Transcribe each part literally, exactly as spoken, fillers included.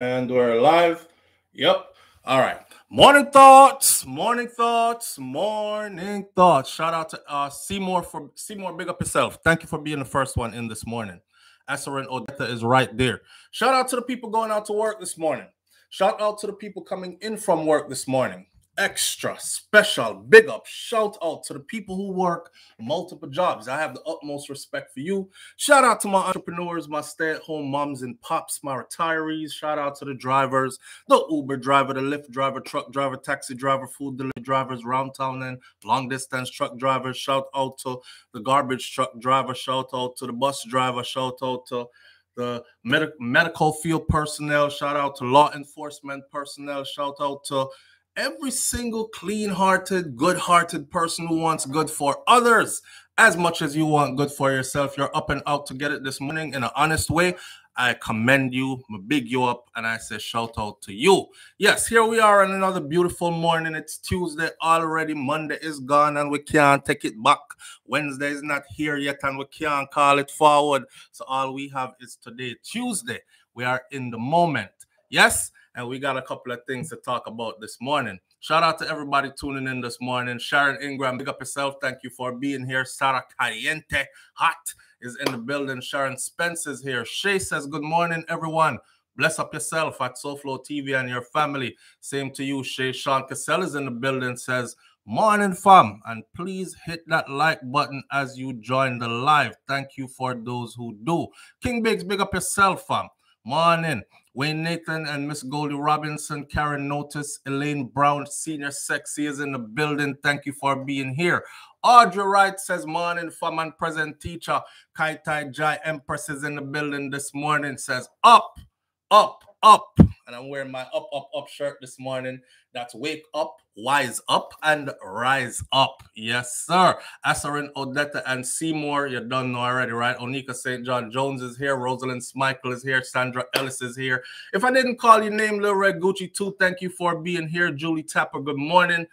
And we're live. Yep. All right. Morning thoughts. Morning thoughts. Morning thoughts. Shout out to uh, Seymour for Seymour. Big up yourself. Thank you for being the first one in this morning. Asarin Odetta is right there. Shout out to the people going out to work this morning. Shout out to the people coming in from work this morning. Extra special big up shout out to the people who work multiple jobs. I have the utmost respect for you. Shout out to my entrepreneurs, my stay-at-home moms and pops, my retirees. Shout out to the drivers, the Uber driver, the Lyft driver, truck driver, taxi driver, food delivery drivers, round town and long distance truck drivers. Shout out to the garbage truck driver. Shout out to the bus driver. Shout out to the med medical field personnel. Shout out to law enforcement personnel. Shout out to every single clean-hearted, good-hearted person who wants good for others as much as you want good for yourself. You're up and out to get it this morning in an honest way. I commend you, I big you up, and I say shout out to you. Yes, here we are on another beautiful morning. It's Tuesday already. Monday is gone, and we can't take it back. Wednesday is not here yet, and we can't call it forward. So all we have is today, Tuesday. We are in the moment. Yes? And we got a couple of things to talk about this morning. Shout out to everybody tuning in this morning. Sharon Ingram, big up yourself. Thank you for being here. Sarah Caliente, hot, is in the building. Sharon Spence is here. Shay says, good morning, everyone. Bless up yourself at SouFlo T V and your family. Same to you, Shay. Sean Cassell is in the building, says, morning, fam. And please hit that like button as you join the live. Thank you for those who do. King Biggs, big up yourself, fam. Morning. Wayne Nathan and Miss Goldie Robinson, Karen Notice, Elaine Brown, Senior Sexy is in the building. Thank you for being here. Audrey Wright says, morning, fam and present teacher. Kai Tai Jai Empress is in the building this morning. Says, up, up, up. And I'm wearing my up, up, up shirt this morning. That's wake up, wise up, and rise up. Yes, sir. Asarin Odetta and Seymour, you don't know already, right? Onika Saint John Jones is here. Rosalind Smichael is here. Sandra Ellis is here. If I didn't call your name, Little Red Gucci too, thank you for being here. Julie Tapper, good morning.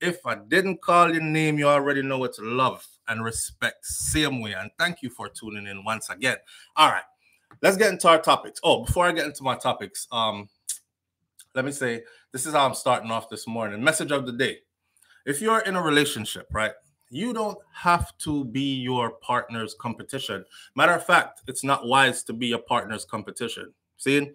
If I didn't call your name, you already know it's love and respect. Same way. And thank you for tuning in once again. All right. Let's get into our topics. Oh, before I get into my topics, um, let me say, this is how I'm starting off this morning. Message of the day. If you're in a relationship, right, you don't have to be your partner's competition. Matter of fact, it's not wise to be your partner's competition. See,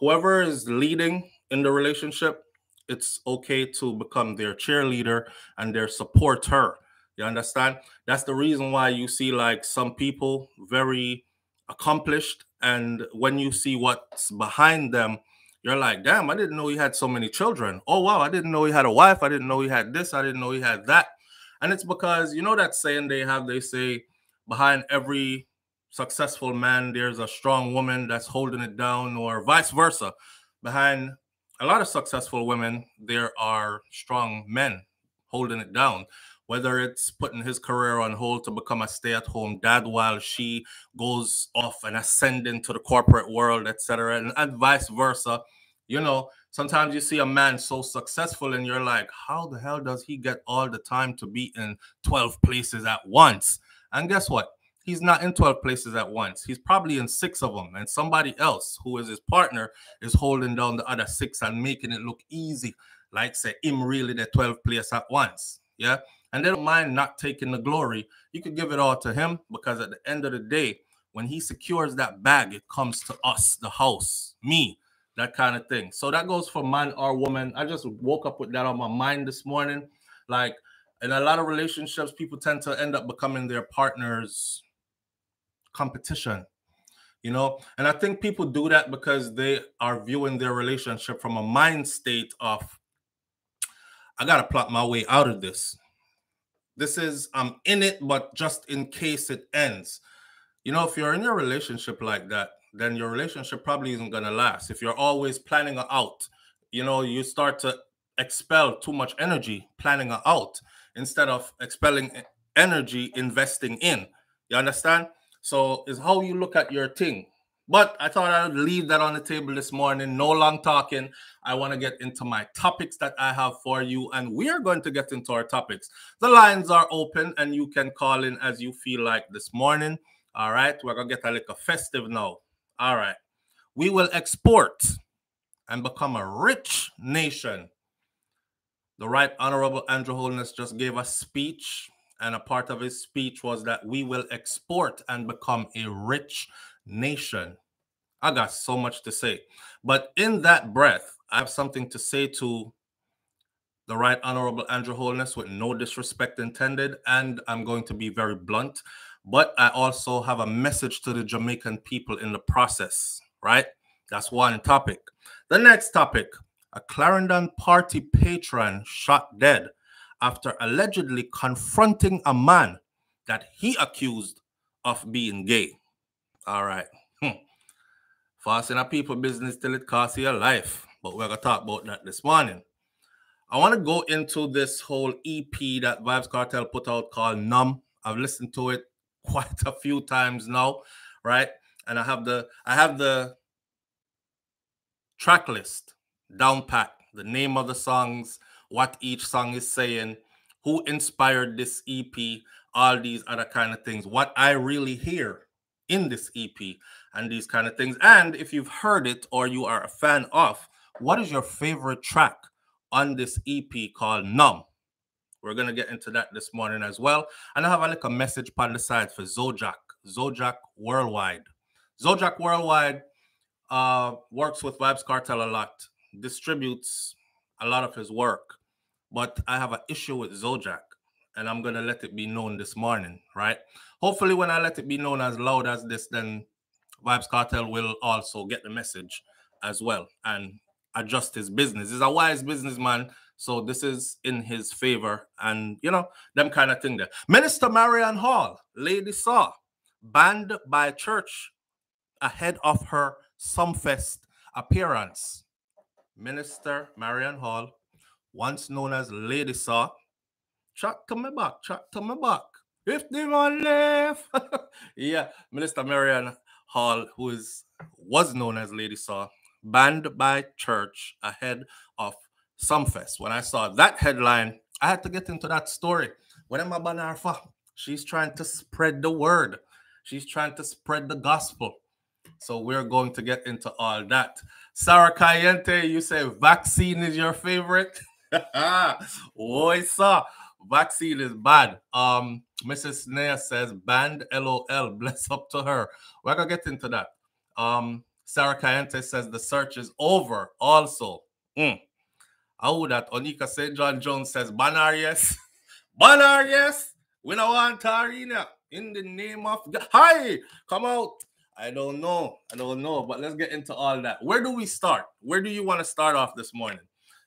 whoever is leading in the relationship, it's okay to become their cheerleader and their supporter. You understand? That's the reason why you see, like, some people very accomplished, and when you see what's behind them, you're like, damn, I didn't know he had so many children. Oh, wow, I didn't know he had a wife. I didn't know he had this. I didn't know he had that. And it's because, you know that saying they have, they say, behind every successful man, there's a strong woman that's holding it down, or vice versa. Behind a lot of successful women, there are strong men holding it down. Whether it's putting his career on hold to become a stay-at-home dad while she goes off and ascending to the corporate world, et cetera, and, and vice versa. You know, sometimes you see a man so successful and you're like, how the hell does he get all the time to be in twelve places at once? And guess what? He's not in twelve places at once. He's probably in six of them. And somebody else who is his partner is holding down the other six and making it look easy. Like, say, him really the twelve players at once. Yeah. And they don't mind not taking the glory. You could give it all to him, because at the end of the day, when he secures that bag, it comes to us, the house, me, that kind of thing. So that goes for man or woman. I just woke up with that on my mind this morning. Like, in a lot of relationships, people tend to end up becoming their partner's competition, you know. And I think people do that because they are viewing their relationship from a mind state of, I got to plot my way out of this. This is, I'm in it, but just in case it ends. You know, if you're in your relationship like that, then your relationship probably isn't going to last. If you're always planning an out, you know, you start to expel too much energy planning an out instead of expelling energy investing in. You understand? So it's how you look at your thing. But I thought I would leave that on the table this morning. No long talking. I want to get into my topics that I have for you. And we are going to get into our topics. The lines are open and you can call in as you feel like this morning. All right. We're going to get a little festive now. All right. We will export. and become a rich nation. The Right Honorable Andrew Holness just gave a speech, and a part of his speech was that we will export and become a rich nation. I got so much to say. But in that breath, I have something to say to the Right Honorable Andrew Holness with no disrespect intended, and I'm going to be very blunt. But I also have a message to the Jamaican people in the process, right? That's one topic. The next topic, a Clarendon Party patron shot dead after allegedly confronting a man that he accused of being gay. All right. Hmm. Fast in a people business till it costs your life. But we're going to talk about that this morning. I want to go into this whole E P that Vybz Kartel put out called Numb. I've listened to it quite a few times now, right? And I have the I have the track list down pat, the name of the songs, what each song is saying, who inspired this E P, all these other kind of things, what I really hear in this E P and these kind of things. And if you've heard it or you are a fan of, what is your favorite track on this E P called Numb? We're going to get into that this morning as well. And I have a little message on the side for Zojak, Zojak Worldwide. Zojak Worldwide uh, works with Vybz Kartel a lot, distributes a lot of his work. But I have an issue with Zojak, and I'm going to let it be known this morning, right? Hopefully when I let it be known as loud as this, then Vybz Kartel will also get the message as well and adjust his business. He's a wise businessman, so this is in his favor, and you know, them kind of thing there. Minister Marion Hall, Lady Saw, banned by church ahead of her Sumfest appearance. Minister Marion Hall, once known as Lady Saw, chat to me back, chat to me back. If they want left. Yeah, Minister Marion Hall, who is was known as Lady Saw, banned by church ahead of Sumfest. When I saw that headline, I had to get into that story. When am I banner for? She's trying to spread the word. She's trying to spread the gospel. So we're going to get into all that. Sarah Cayente, you say vaccine is your favorite? Oi, sir. Vaccine is bad. Um, Missus Nea says banned, L O L. Bless up to her. We're going to get into that. Um, Sarah Cayente says the search is over also. Mm. Oh, that Onika Saint John Jones says, Banar, yes. Banar, yes. We don't want Tarina. In the name of God. Hi, come out. I don't know. I don't know, but let's get into all that. Where do we start? Where do you want to start off this morning?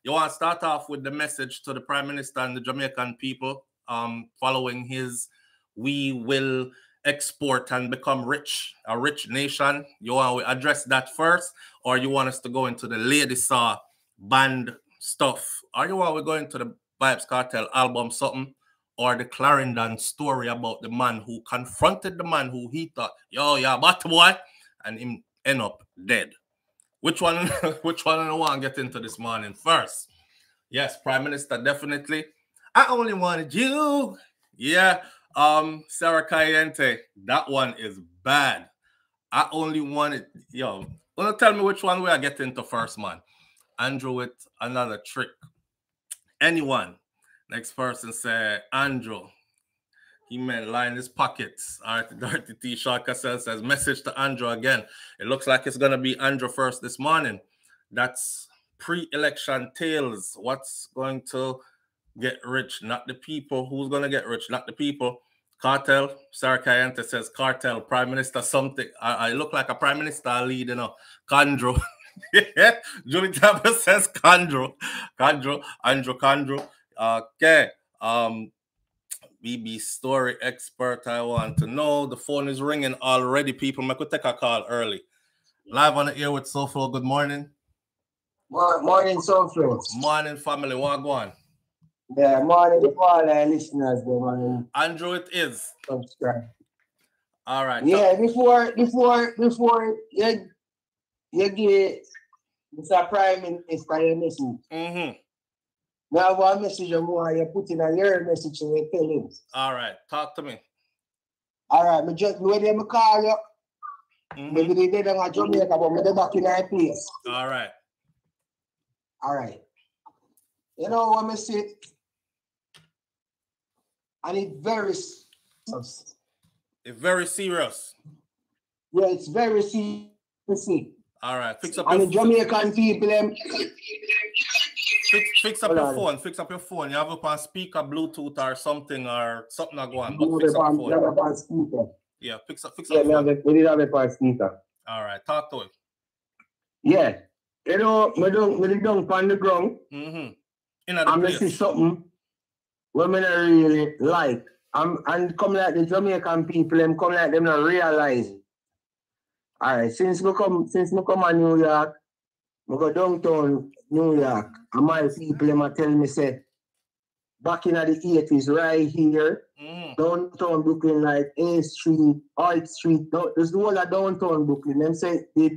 You want to start off with the message to the Prime Minister and the Jamaican people um, following his we will export and become rich, a rich nation. You want to address that first, or you want us to go into the Lady Saw band stuff? Or you want to go into the Vybz Kartel album something, or the Clarendon story about the man who confronted the man who he thought, yo, yeah, but boy, and him end up dead? Which one? Which one do I want to get into this morning first? Yes, Prime Minister, definitely. I only wanted you. Yeah. Um, Sarah Cayente, that one is bad. I only wanted, yo, wanna tell me which one we are getting to first, man? Andrew with another trick. Anyone? Next person said Andrew. He meant line his pockets. All right, Dirty T. Shaw Cassell says message to Andrew again. It looks like it's gonna be Andrew first this morning. That's pre-election tales. What's going to get rich, not the people. Who's going to get rich, not the people. Kartel, Sarah Cayente says, Kartel, Prime Minister something. I, I look like a Prime Minister lead, you know. Kandro. Yeah. Julie Tabas says Kandro. Kandro, Andrew Kandro. Okay. Um, B B story expert, I want to know. The phone is ringing already, people. I could take a call early. Live on the air with SoFlo. Good morning. Morning, SoFlo. Morning, family. What go on? Yeah, morning to all our listeners. Good morning. Andrew, it is. Subscribe. All right. Yeah, so before before before you you give Mister Prime Minister your message. Mm-hmm. Now one message or more you put in a your message and you tell him. All right, talk to me. All right, me just know them call you. Maybe they did in Jamaica, but me back in our place. All right. All right. You know what I say? And it very it's very serious. Yeah, it's very serious. All right, fix up and your Jamaican people. Them. Fix, fix up Hold your on. phone. Fix up your phone. You have up on speaker, Bluetooth, or something, or something like one. But fix up your phone. Yeah, fix up, fix yeah, up. Yeah, phone. We need to have it for sneaker. All right, talk to it. Yeah, you know, we don't, we don't on the ground. Mm-hmm. In I'm place. gonna see something women I really like. I'm and come like the Jamaican people. Them come like them not realize. All right, since we come, since we come to New York, we go downtown New York, and my people them tell me say, back in the eighties, right here, mm. downtown Brooklyn, like A Street, Alt Street, there's the whole of downtown Brooklyn. Them say the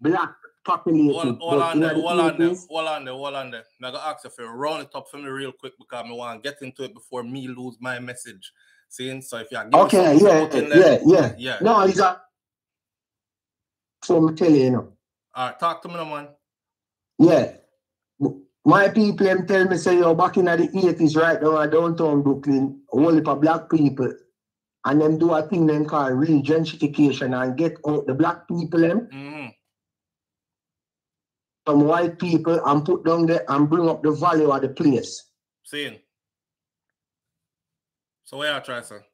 black population. All, all on there, the all on there, all on there, all on there. I'm gonna ask you for round it up for me real quick because I want to get into it before me lose my message. Seeing so if you are okay, yeah, yeah, there, yeah, yeah. No, exactly. So I'm telling you, you know. All right, talk to me now, man. Yeah. My people them tell me, say, yo, back in the eighties, right now, downtown Brooklyn, only for black people. And them do a thing them call real gentrification and get out the black people them. Mm-hmm. Some white people and put down there and bring up the value of the place. Seeing. So where I try, sir?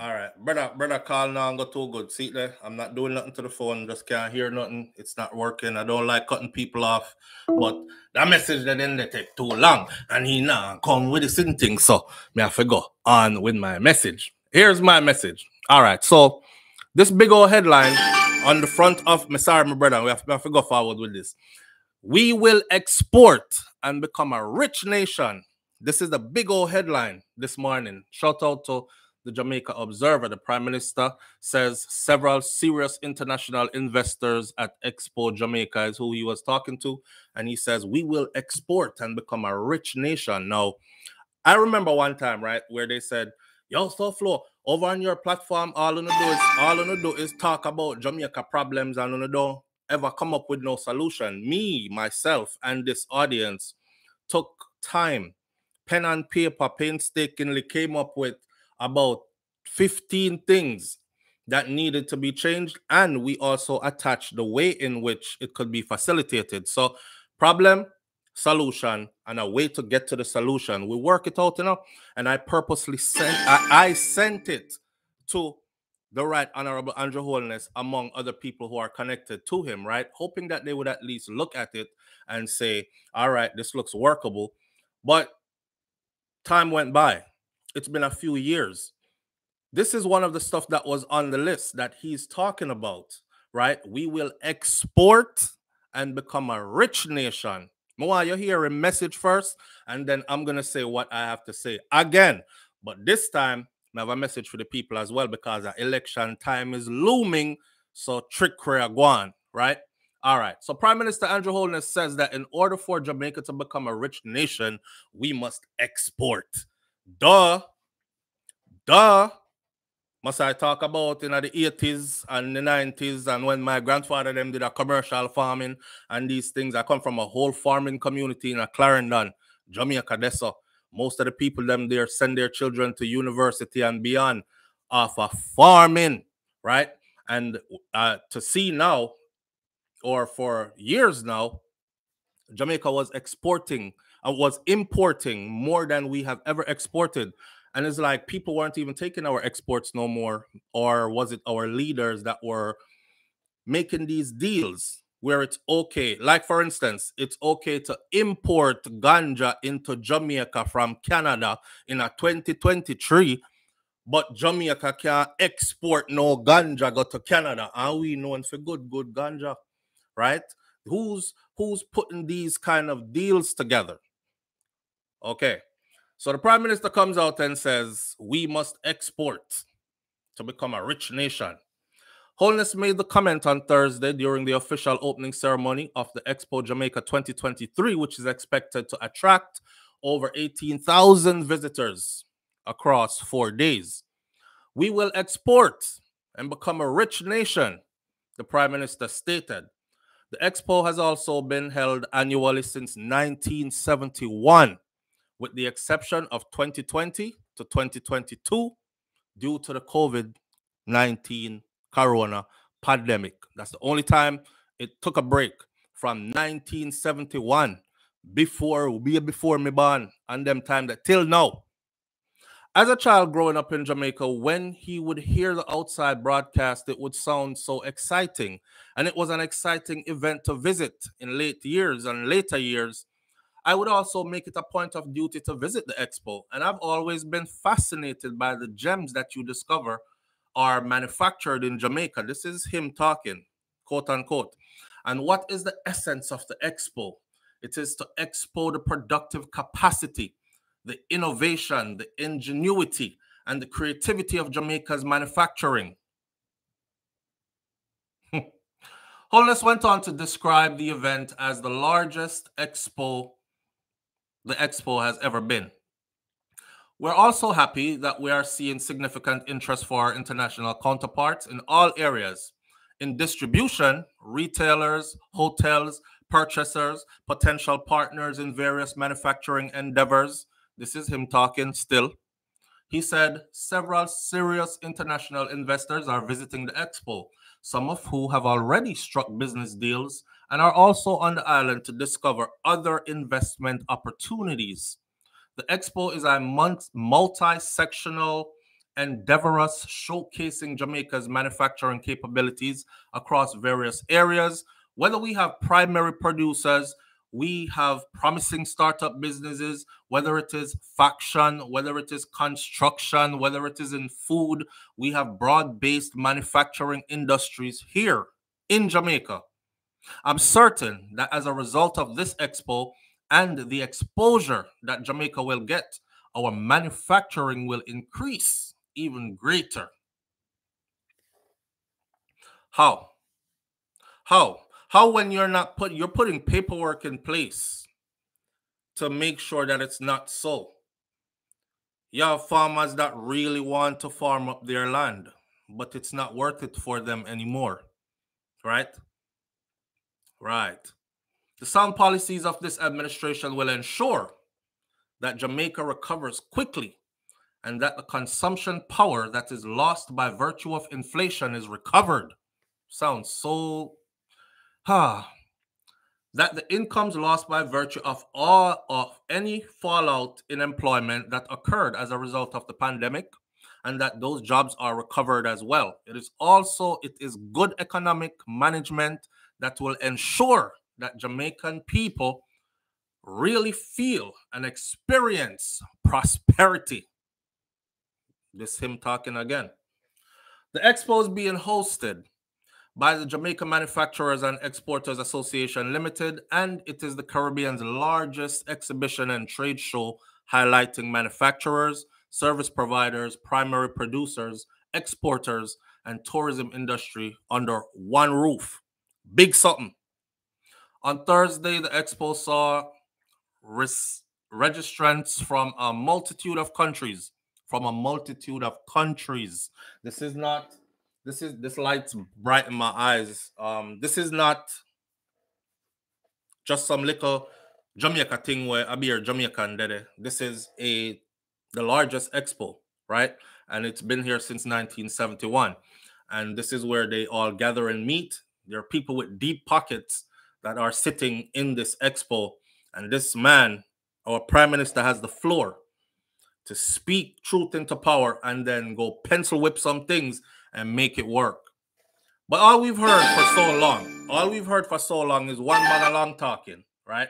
All right, brother, brother, call now and go too good. See there, I'm not doing nothing to the phone, just can't hear nothing. It's not working. I don't like cutting people off, but that message that then they take too long, and he now come with the same thing. So me have to go on with my message. Here's my message. All right, so this big old headline on the front of me, sorry, my brother, we have, we have to go forward with this. We will export and become a rich nation. This is the big old headline this morning. Shout out to the Jamaica Observer. The Prime Minister says several serious international investors at Expo Jamaica is who he was talking to. And he says, we will export and become a rich nation. Now, I remember one time, right, where they said, yo, SoFlo, over on your platform, all you do is, all you do is talk about Jamaica problems and you don't ever come up with no solution. Me, myself, and this audience took time, pen and paper, painstakingly came up with about fifteen things that needed to be changed, and we also attached the way in which it could be facilitated. So problem, solution, and a way to get to the solution. We work it out, you know, and I purposely sent, I, I sent it to the Right Honorable Andrew Holness, among other people who are connected to him, right? Hoping that they would at least look at it and say, all right, this looks workable. But time went by. It's been a few years. This is one of the stuff that was on the list that he's talking about, right? We will export and become a rich nation. Moa, you hear a message first, and then I'm going to say what I have to say again. But this time, I have a message for the people as well because our election time is looming, so trickery are gone, right? All right. So Prime Minister Andrew Holness says that in order for Jamaica to become a rich nation, we must export. Duh, duh, must I talk about in you know, the eighties and the nineties and when my grandfather them did a commercial farming and these things. I come from a whole farming community in a Clarendon, Jamaica, Dessa. Most of the people them there send their children to university and beyond off of farming, right? And uh, to see now, or for years now, Jamaica was exporting I was importing more than we have ever exported. And it's like people weren't even taking our exports no more. Or was it our leaders that were making these deals where it's okay? Like, for instance, it's okay to import ganja into Jamaica from Canada in a twenty twenty-three, but Jamaica can't export no ganja go to Canada. And we known for good, good ganja, right? Who's, who's putting these kind of deals together? Okay, so the Prime Minister comes out and says, we must export to become a rich nation. Holness made the comment on Thursday during the official opening ceremony of the Expo Jamaica twenty twenty-three, which is expected to attract over eighteen thousand visitors across four days. We will export and become a rich nation, the Prime Minister stated. The Expo has also been held annually since nineteen seventy-one, with the exception of twenty twenty to twenty twenty-two due to the COVID nineteen corona pandemic. That's the only time it took a break from nineteen seventy-one, before be before me born, and them time that till now. As a child growing up in Jamaica, when he would hear the outside broadcast, it would sound so exciting, and it was an exciting event to visit in late years and later years. I would also make it a point of duty to visit the Expo, and I've always been fascinated by the gems that you discover are manufactured in Jamaica. This is him talking, quote unquote. And what is the essence of the Expo? It is to expo the productive capacity, the innovation, the ingenuity, and the creativity of Jamaica's manufacturing. Holness went on to describe the event as the largest expo the Expo has ever been. We're also happy that we are seeing significant interest for our international counterparts in all areas, in distribution, retailers, hotels, purchasers, potential partners in various manufacturing endeavors. This is him talking still. He said several serious international investors are visiting the Expo, some of who have already struck business deals and are also on the island to discover other investment opportunities. The Expo is a multi-sectional endeavor showcasing Jamaica's manufacturing capabilities across various areas. Whether we have primary producers, we have promising startup businesses, whether it is fashion, whether it is construction, whether it is in food, we have broad-based manufacturing industries here in Jamaica. I'm certain that as a result of this Expo and the exposure that Jamaica will get, our manufacturing will increase even greater. How? How? How when you're not put, you're putting paperwork in place to make sure that it's not so. You have farmers that really want to farm up their land, but it's not worth it for them anymore, right? Right. The sound policies of this administration will ensure that Jamaica recovers quickly and that the consumption power that is lost by virtue of inflation is recovered. Sounds so... Ah, that the incomes lost by virtue of all of any fallout in employment that occurred as a result of the pandemic, and that those jobs are recovered as well. It is also, it is good economic management that will ensure that Jamaican people really feel and experience prosperity. This is him talking again. The Expo is being hosted by the Jamaica Manufacturers and Exporters Association Limited, and it is the Caribbean's largest exhibition and trade show, highlighting manufacturers, service providers, primary producers, exporters, and tourism industry under one roof. Big something. On Thursday, the Expo saw registrants from a multitude of countries. From a multitude of countries. This is not... This is this light's bright in my eyes. Um, this is not just some little Jamaica thing where I be a Jamaican dede. This is a the largest expo, right? And it's been here since nineteen seventy-one. And this is where they all gather and meet. There are people with deep pockets that are sitting in this expo. And this man, our prime minister, has the floor to speak truth into power and then go pencil whip some things and make it work. But all we've heard for so long, all we've heard for so long is one bag of long talking, right?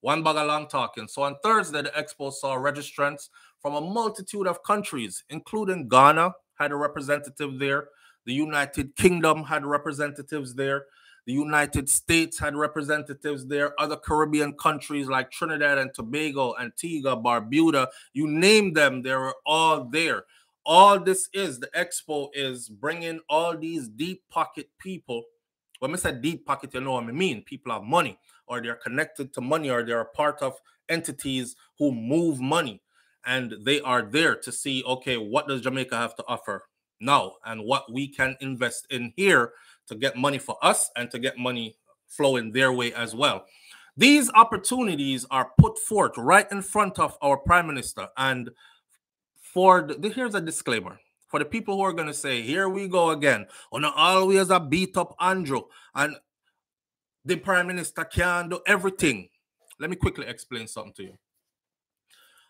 One bag of long talking. So on Thursday, the Expo saw registrants from a multitude of countries, including Ghana had a representative there, the United Kingdom had representatives there, the United States had representatives there, other Caribbean countries like Trinidad and Tobago, Antigua, Barbuda, you name them, they were all there. All this is, the Expo is bringing all these deep pocket people. When I say deep pocket, you know what I mean. People have money, or they're connected to money, or they're a part of entities who move money. And they are there to see, okay, what does Jamaica have to offer now? And what we can invest in here to get money for us and to get money flowing their way as well. These opportunities are put forth right in front of our prime minister. And for the, here's a disclaimer. For the people who are going to say, here we go again, on always a beat up Andrew, and the prime minister can do everything. Let me quickly explain something to you.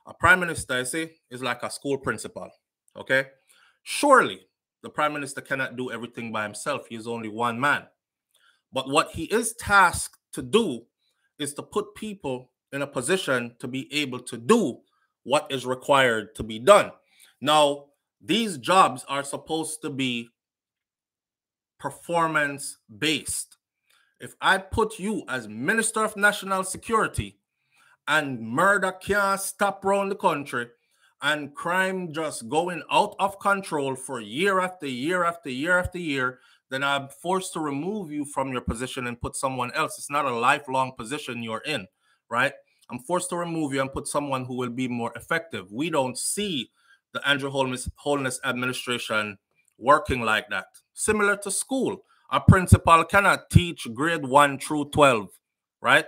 A prime minister, I say, is like a school principal, okay? Surely, the prime minister cannot do everything by himself. He is only one man. But what he is tasked to do is to put people in a position to be able to do what is required to be done. Now, these jobs are supposed to be performance-based. If I put you as Minister of National Security and murder can't stop around the country and crime just going out of control for year after year after year after year, then I'm forced to remove you from your position and put someone else. It's not a lifelong position you're in, right? I'm forced to remove you and put someone who will be more effective. We don't see the Andrew Holness, Holness administration working like that. Similar to school, a principal cannot teach grade one through twelve, right?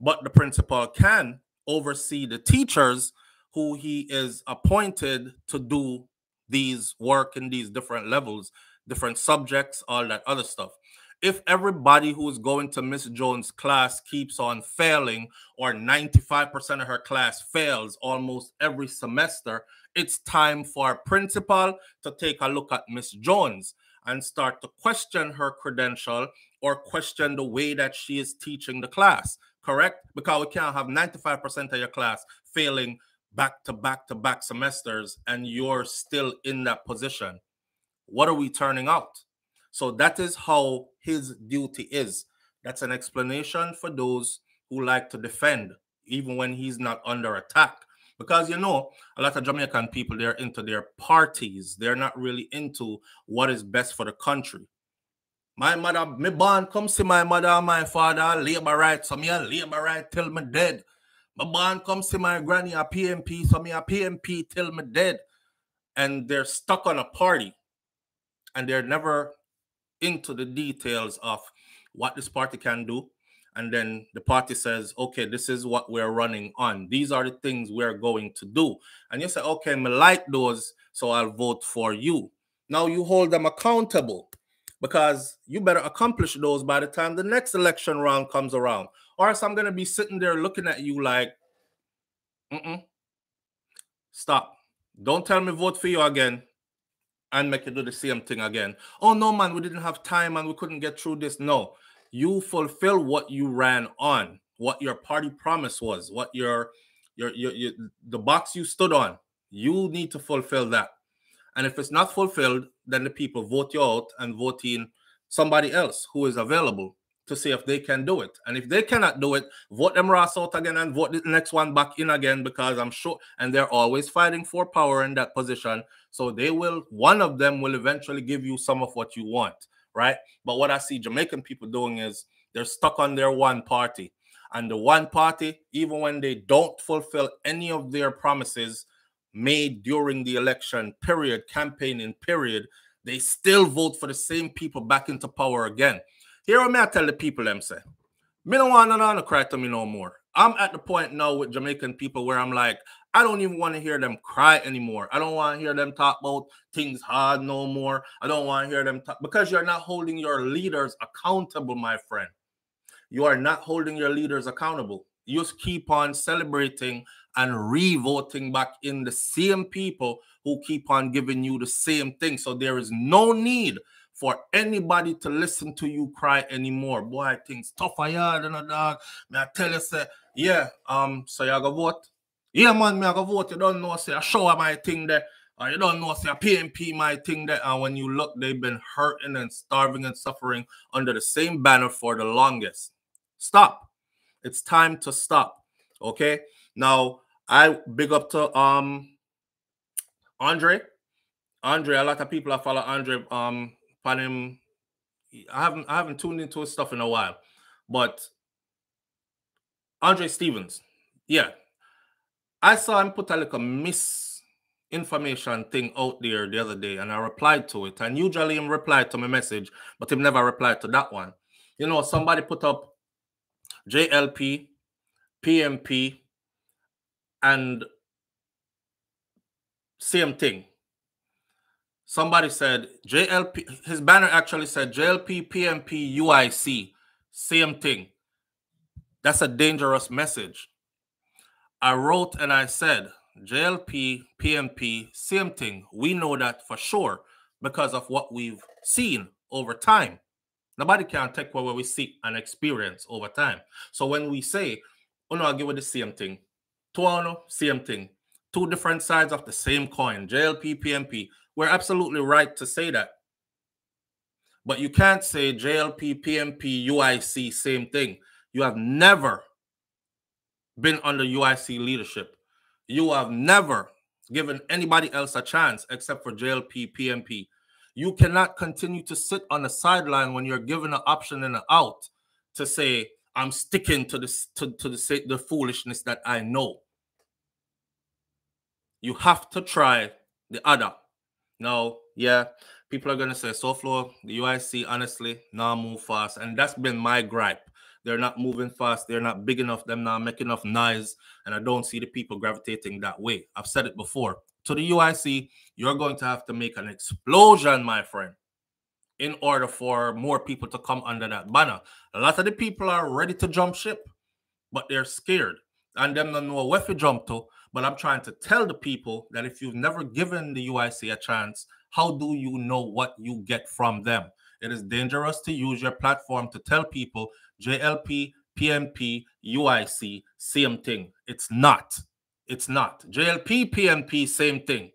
But the principal can oversee the teachers who he is appointed to do these work in these different levels, different subjects, all that other stuff. If everybody who is going to Miss Jones' class keeps on failing, or ninety-five percent of her class fails almost every semester, it's time for a principal to take a look at Miss Jones and start to question her credential or question the way that she is teaching the class, correct? Because we can't have ninety-five percent of your class failing back to back to back semesters and you're still in that position. What are we turning out? So that is how his duty is. That's an explanation for those who like to defend, even when he's not under attack. Because, you know, a lot of Jamaican people, they're into their parties. They're not really into what is best for the country. My mother, me born, come see my mother and my father, labor rights, so me a labor right till me dead. My born, come see my granny, a P M P, so me a P M P till me dead. And they're stuck on a party. And they're never into the details of what this party can do. And then the party says, okay, this is what we're running on. These are the things we're going to do. And you say, okay, I like those, so I'll vote for you. Now you hold them accountable, because you better accomplish those by the time the next election round comes around. Or else I'm going to be sitting there looking at you like, mm-mm, stop. Don't tell me vote for you again and make you do the same thing again. Oh, no, man, we didn't have time and we couldn't get through this. No, you fulfill what you ran on, what your party promise was, what your, your, your, your the box you stood on. You need to fulfill that. And if it's not fulfilled, then the people vote you out and vote in somebody else who is available to see if they can do it. And if they cannot do it, vote them Ross out again and vote the next one back in again, because I'm sure, and they're always fighting for power in that position. So they will, one of them will eventually give you some of what you want, right? But what I see Jamaican people doing is they're stuck on their one party. And the one party, even when they don't fulfill any of their promises made during the election period, campaigning period, they still vote for the same people back into power again. Here I may tell the people them say, me don't want to cry to me no more. I'm at the point now with Jamaican people where I'm like, I don't even want to hear them cry anymore. I don't want to hear them talk about things hard no more. I don't want to hear them talk, because you're not holding your leaders accountable, my friend. You are not holding your leaders accountable. You just keep on celebrating and re-voting back in the same people who keep on giving you the same thing. So there is no need for anybody to listen to you cry anymore. Boy, things tough for you, I don't know, dog. May I tell you, say, yeah, um, so you go vote? Yeah, man, me I go vote. You don't know, say, I show my thing there. Or you don't know, say, I P M P my thing there. And when you look, they've been hurting and starving and suffering under the same banner for the longest. Stop. It's time to stop, okay? Now, I big up to um Andre. Andre, a lot of people I follow Andre, um, him, I haven't I haven't tuned into his stuff in a while, but Andre Stevens, yeah, I saw him put a like a misinformation thing out there the other day, and I replied to it. And usually him replied to my message, but him never replied to that one. you know, somebody put up J L P, P M P, and same thing. Somebody said J L P, his banner actually said J L P, P M P, U I C, same thing. That's a dangerous message. I wrote and I said, J L P, P M P, same thing. We know that for sure because of what we've seen over time. Nobody can take what we see and experience over time. So when we say, oh no, I'll give it the same thing. Tuano, same thing. Two different sides of the same coin, J L P, P M P. We're absolutely right to say that. But you can't say J L P, P M P, U I C, same thing. You have never been under U I C leadership. You have never given anybody else a chance except for J L P, P M P. You cannot continue to sit on the sideline when you're given an option and an out to say, I'm sticking to, this, to, to the, the foolishness that I know. You have to try the other. Now, yeah, people are going to say, SoFlo, the U I C, honestly, nah, move fast. And that's been my gripe. They're not moving fast. They're not big enough. They're not making enough noise. And I don't see the people gravitating that way. I've said it before. To the U I C, you're going to have to make an explosion, my friend, in order for more people to come under that banner. A lot of the people are ready to jump ship, but they're scared. And them don't know where to jump to. But I'm trying to tell the people that if you've never given the U I C a chance, how do you know what you get from them? It is dangerous to use your platform to tell people J L P, P M P, U I C, same thing. It's not. It's not. J L P, P M P, same thing.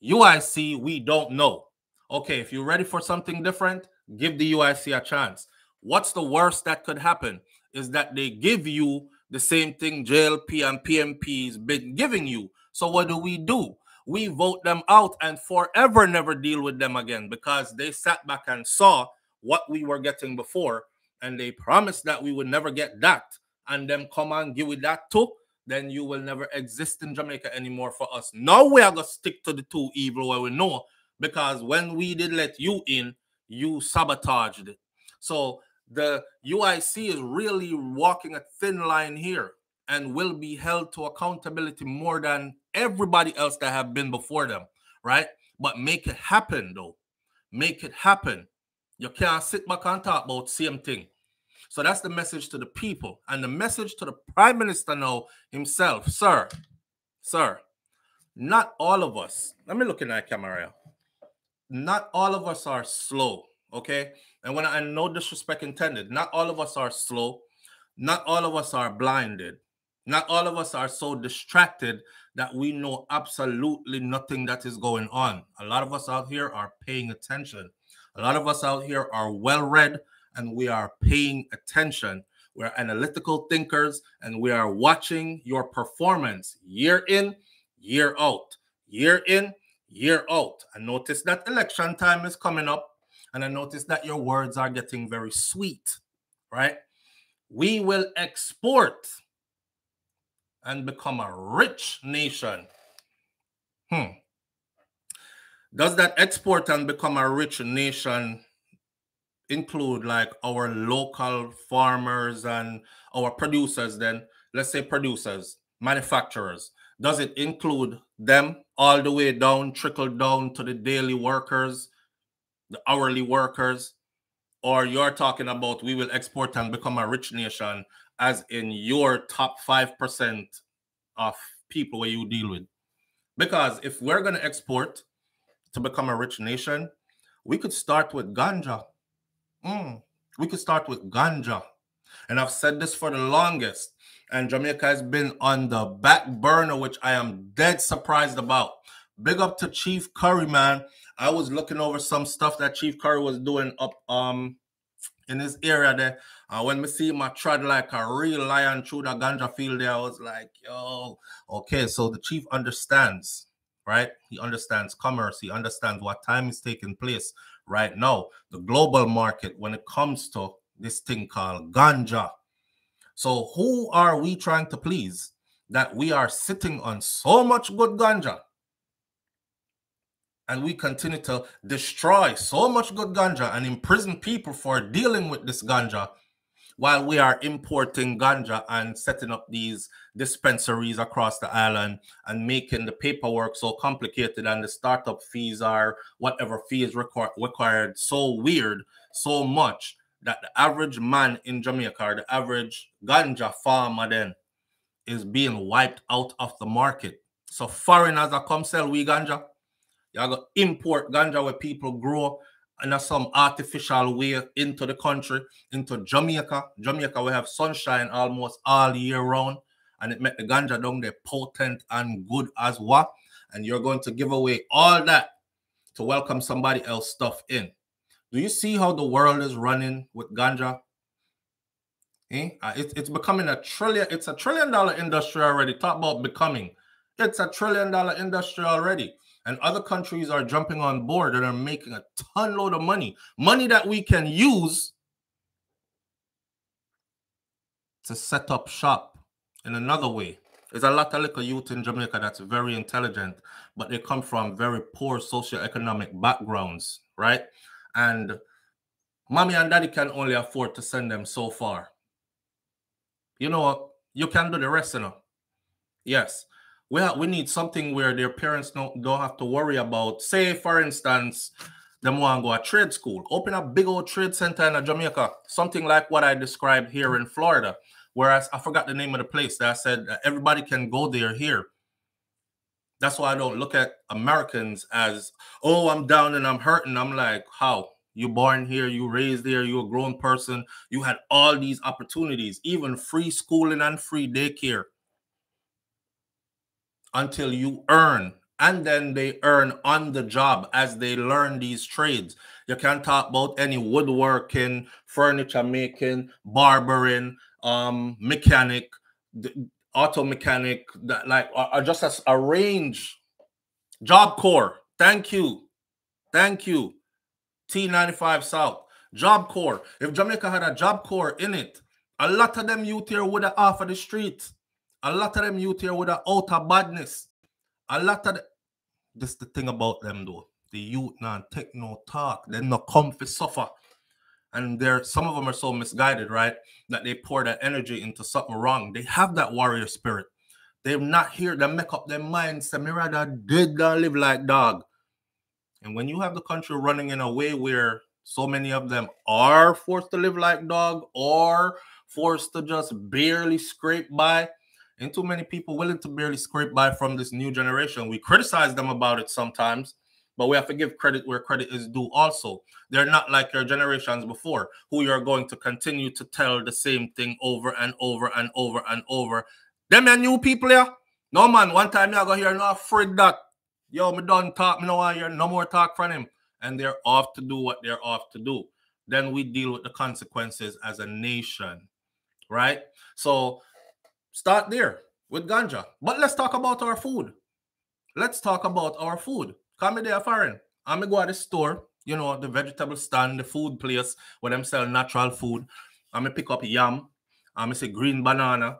U I C, we don't know. Okay, if you're ready for something different, give the U I C a chance. What's the worst that could happen is that they give you the same thing J L P and P M P's been giving you. So what do we do? We vote them out and forever never deal with them again because they sat back and saw what we were getting before and they promised that we would never get that. And them come and give it that too, then you will never exist in Jamaica anymore for us. Now we are going to stick to the two evil where we know because when we did let you in, you sabotaged it. So the U I C is really walking a thin line here and will be held to accountability more than everybody else that have been before them, right? But make it happen, though. Make it happen. You can't sit back and talk about the same thing. So that's the message to the people. And the message to the Prime Minister now himself, sir, sir, not all of us, let me look in that camera, not all of us are slow, okay? And when I, and no disrespect intended, not all of us are slow. Not all of us are blinded. Not all of us are so distracted that we know absolutely nothing that is going on. A lot of us out here are paying attention. A lot of us out here are well-read, and we are paying attention. We're analytical thinkers, and we are watching your performance year in, year out. Year in, year out. I notice that election time is coming up, and I notice that your words are getting very sweet, right? We will export and become a rich nation. Hmm. Does that export and become a rich nation include like our local farmers and our producers then? Let's say producers, manufacturers. Does it include them all the way down, trickle down to the daily workers, the hourly workers? Or you're talking about we will export and become a rich nation as in your top five percent of people where you deal with? Because if we're going to export to become a rich nation, we could start with ganja. Mm. We could start with ganja. And I've said this for the longest. And Jamaica has been on the back burner, which I am dead surprised about. Big up to Chief Curryman. I was looking over some stuff that Chief Curry was doing up um in his area there. Uh, when we see him, I trod like a real lion through the ganja field there. I was like, yo, okay, so the chief understands, right? He understands commerce. He understands what time is taking place right now. The global market when it comes to this thing called ganja. So who are we trying to please that we are sitting on so much good ganja? and we continue to destroy so much good ganja and imprison people for dealing with this ganja, while we are importing ganja and setting up these dispensaries across the island and making the paperwork so complicated, and the startup fees are whatever fee is required required so weird, so much that the average man in Jamaica, or the average ganja farmer then, is being wiped out of the market. So foreigners are come sell we ganja. You're going to import ganja where people grow in some artificial way into the country, into Jamaica. Jamaica, we have sunshine almost all year round, and it make the ganja down there potent and good as well. And you're going to give away all that to welcome somebody else stuff in. Do you see how the world is running with ganja? Eh? It, it's becoming a trillion. It's a trillion dollar industry already. Talk about becoming. It's a trillion dollar industry already. And other countries are jumping on board and are making a ton load of money. Money that we can use to set up shop in another way. There's a lot of little youth in Jamaica that's very intelligent, but they come from very poor socioeconomic backgrounds, right? And mommy and daddy can only afford to send them so far. You know what? You can do the rest, you know. Yes. We, have, we need something where their parents don't, don't have to worry about, say, for instance, them want to go to trade school. Open a big old trade center in Jamaica, something like what I described here in Florida, whereas I forgot the name of the place that I said that everybody can go there here. That's why I don't look at Americans as, oh, I'm down and I'm hurting. I'm like, how? You born here, you raised there, you're a grown person. You had all these opportunities, even free schooling and free daycare, until you earn, and then they earn on the job as they learn these trades. You can't talk about any woodworking, furniture making, barbering, um, mechanic, auto mechanic, that like or just as a range. Job Corps, thank you, thank you, T ninety-five South. Job Corps. If Jamaica had a Job Corps in it, a lot of them youth here would have off of the street. A lot of them youth here with the outer badness. A lot of the... This is the thing about them, though. The youth now take no talk. They're not comfy suffer. And they're, some of them are so misguided, right, that they pour their energy into something wrong. They have that warrior spirit. They're not here. They make up their minds. They rather did not live like dog. And when you have the country running in a way where so many of them are forced to live like dog or forced to just barely scrape by, and too many people willing to barely scrape by from this new generation. We criticize them about it sometimes, but we have to give credit where credit is due also. They're not like your generations before, who you're going to continue to tell the same thing over and over and over and over. Them and new people here? No, man. One time I go here, no, afraid that. Yo, me done talk. Me no want hear no more talk from him. And they're off to do what they're off to do. Then we deal with the consequences as a nation, right? So, start there with ganja. But let's talk about our food. Let's talk about our food. Come me there foreign. I'm going to go to the store, you know, the vegetable stand, the food place where them sell natural food. I'm going to pick up yam. I'm going to say green banana.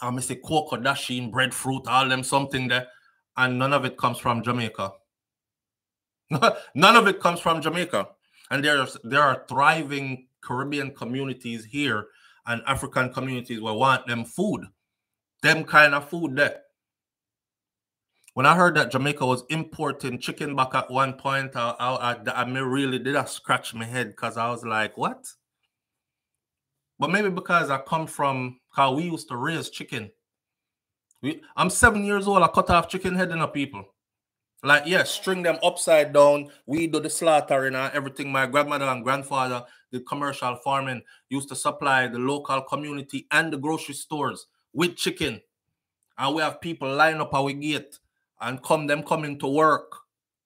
I'm going to say cocoa, dashin, breadfruit, all them something there. And none of it comes from Jamaica. None of it comes from Jamaica. And there, there are thriving Caribbean communities here and African communities will want them food, them kind of food there. When I heard that Jamaica was importing chicken back at one point, I, I, I, I really did I scratch my head because I was like, what? But maybe because I come from how we used to raise chicken. We, I'm seven years old, I cut off chicken head in a people. Like, yeah, string them upside down. We do the slaughtering and everything. My grandmother and grandfather did commercial farming, used to supply the local community and the grocery stores with chicken. And we have people line up our gate and come them coming to work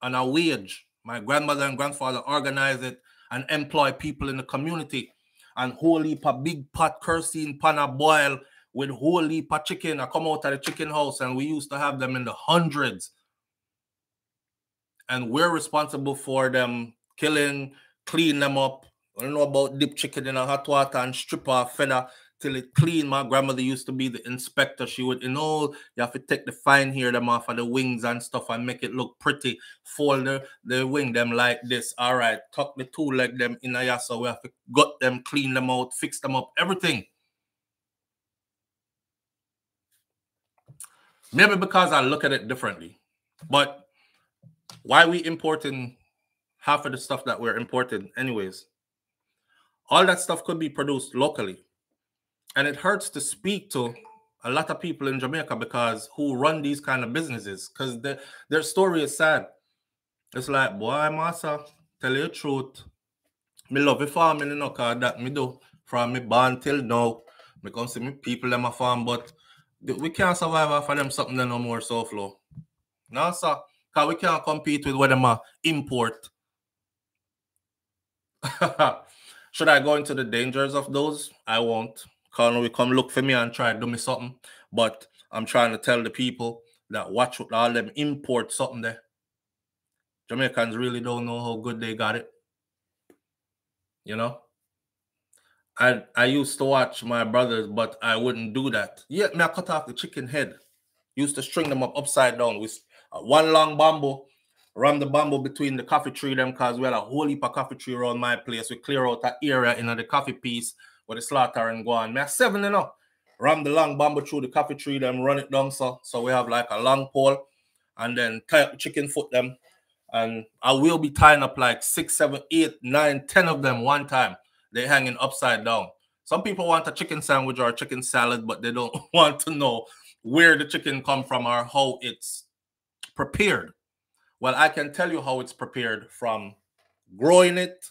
on a wage. My grandmother and grandfather organized it and employ people in the community. And whole heap of big pot kerosene pan a boil with whole heap of chicken. I come out of the chicken house and we used to have them in the hundreds. And we're responsible for them killing, clean them up. I don't know about dip chicken in a hot water and strip off feather till it clean. My grandmother used to be the inspector. She would, you know, you have to take the fine hair them off of the wings and stuff and make it look pretty. Fold the, the wing them like this. All right, tuck the two leg them in a yassa. We have to gut them, clean them out, fix them up, everything. Maybe because I look at it differently. But why we importing half of the stuff that we're importing anyways? All that stuff could be produced locally. And it hurts to speak to a lot of people in Jamaica because who run these kind of businesses, because their, their story is sad. It's like, boy, massa, tell you the truth. Me love the farming, you know, because that me do. From me born till now, me come see me people in my farm, but we can't survive off of them something that no more SoFlo. No, sir, because we can't compete with what them are import. Should I go into the dangers of those? I won't. Colonel, we come look for me and try to do me something. But I'm trying to tell the people that watch with all them import something there. Jamaicans really don't know how good they got it. You know? I I used to watch my brothers, but I wouldn't do that. Yeah, me I cut off the chicken head. Used to string them up upside down with one long bamboo. Ram the bamboo between the coffee tree them, because we had a whole heap of coffee tree around my place. We clear out that area in the coffee piece where the slaughter and go on. Me have seven, you know. Ram the long bamboo through the coffee tree them, run it down, so. So we have like a long pole and then tie up the chicken foot them. And I will be tying up like six, seven, eight, nine, ten of them one time. They're hanging upside down. Some people want a chicken sandwich or a chicken salad, but they don't want to know where the chicken come from or how it's prepared. Well, I can tell you how it's prepared from growing it,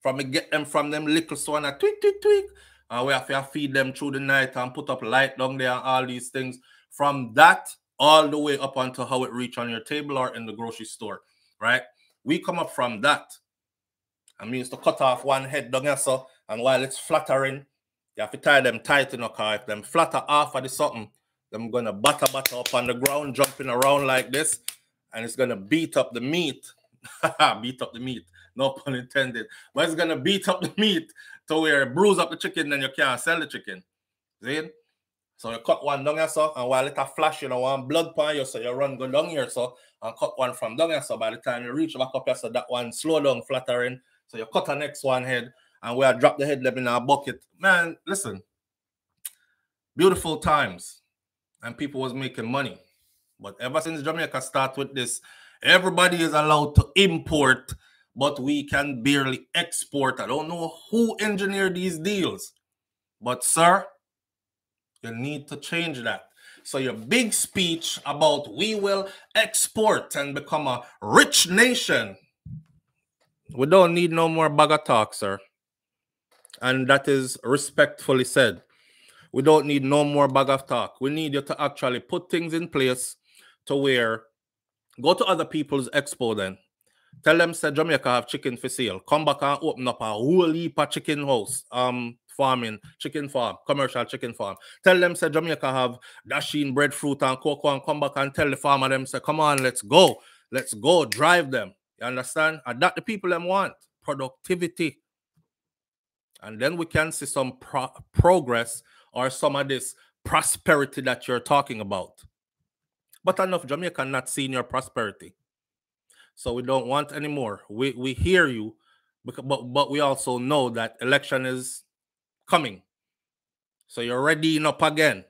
from get them from them little so and a tweak, tweak, tweak. And we have to feed them through the night and put up light down there and all these things. From that all the way up until how it reach on your table or in the grocery store, right? We come up from that. And we used to cut off one head down here, so, and while it's flattering, you have to tie them tight in a car. If them flatter off of the something, them going to batter, batter up on the ground, jumping around like this. And it's going to beat up the meat. Beat up the meat. No pun intended. But it's going to beat up the meat to where it bruise up the chicken, then you can't sell the chicken. See? So you cut one down here, so, and while it's a flash, you know, one blood pan you, so you run go down here, so, and cut one from down here, so by the time you reach back up here, so that one slow down, flattering. So you cut the next one head, and we we'll drop the head in our bucket. Man, listen. Beautiful times. And people was making money. But ever since Jamaica started with this, everybody is allowed to import, but we can barely export. I don't know who engineered these deals. But, sir, you need to change that. So your big speech about we will export and become a rich nation. We don't need no more bag of talk, sir. And that is respectfully said. We don't need no more bag of talk. We need you to actually put things in place. To where, go to other people's expo then. Tell them, say, Jamaica have chicken for sale. Come back and open up a whole heap of chicken house, um, farming, chicken farm, commercial chicken farm. Tell them, say, Jamaica have dasheen, breadfruit, and cocoa, and come back and tell the farmer them, say, come on, let's go. Let's go, drive them. You understand? And that the people them want, productivity. And then we can see some pro progress or some of this prosperity that you're talking about. But enough Jamaica not seeing your prosperity. So we don't want any more. We, we hear you, but, but we also know that election is coming. So you're readying up again.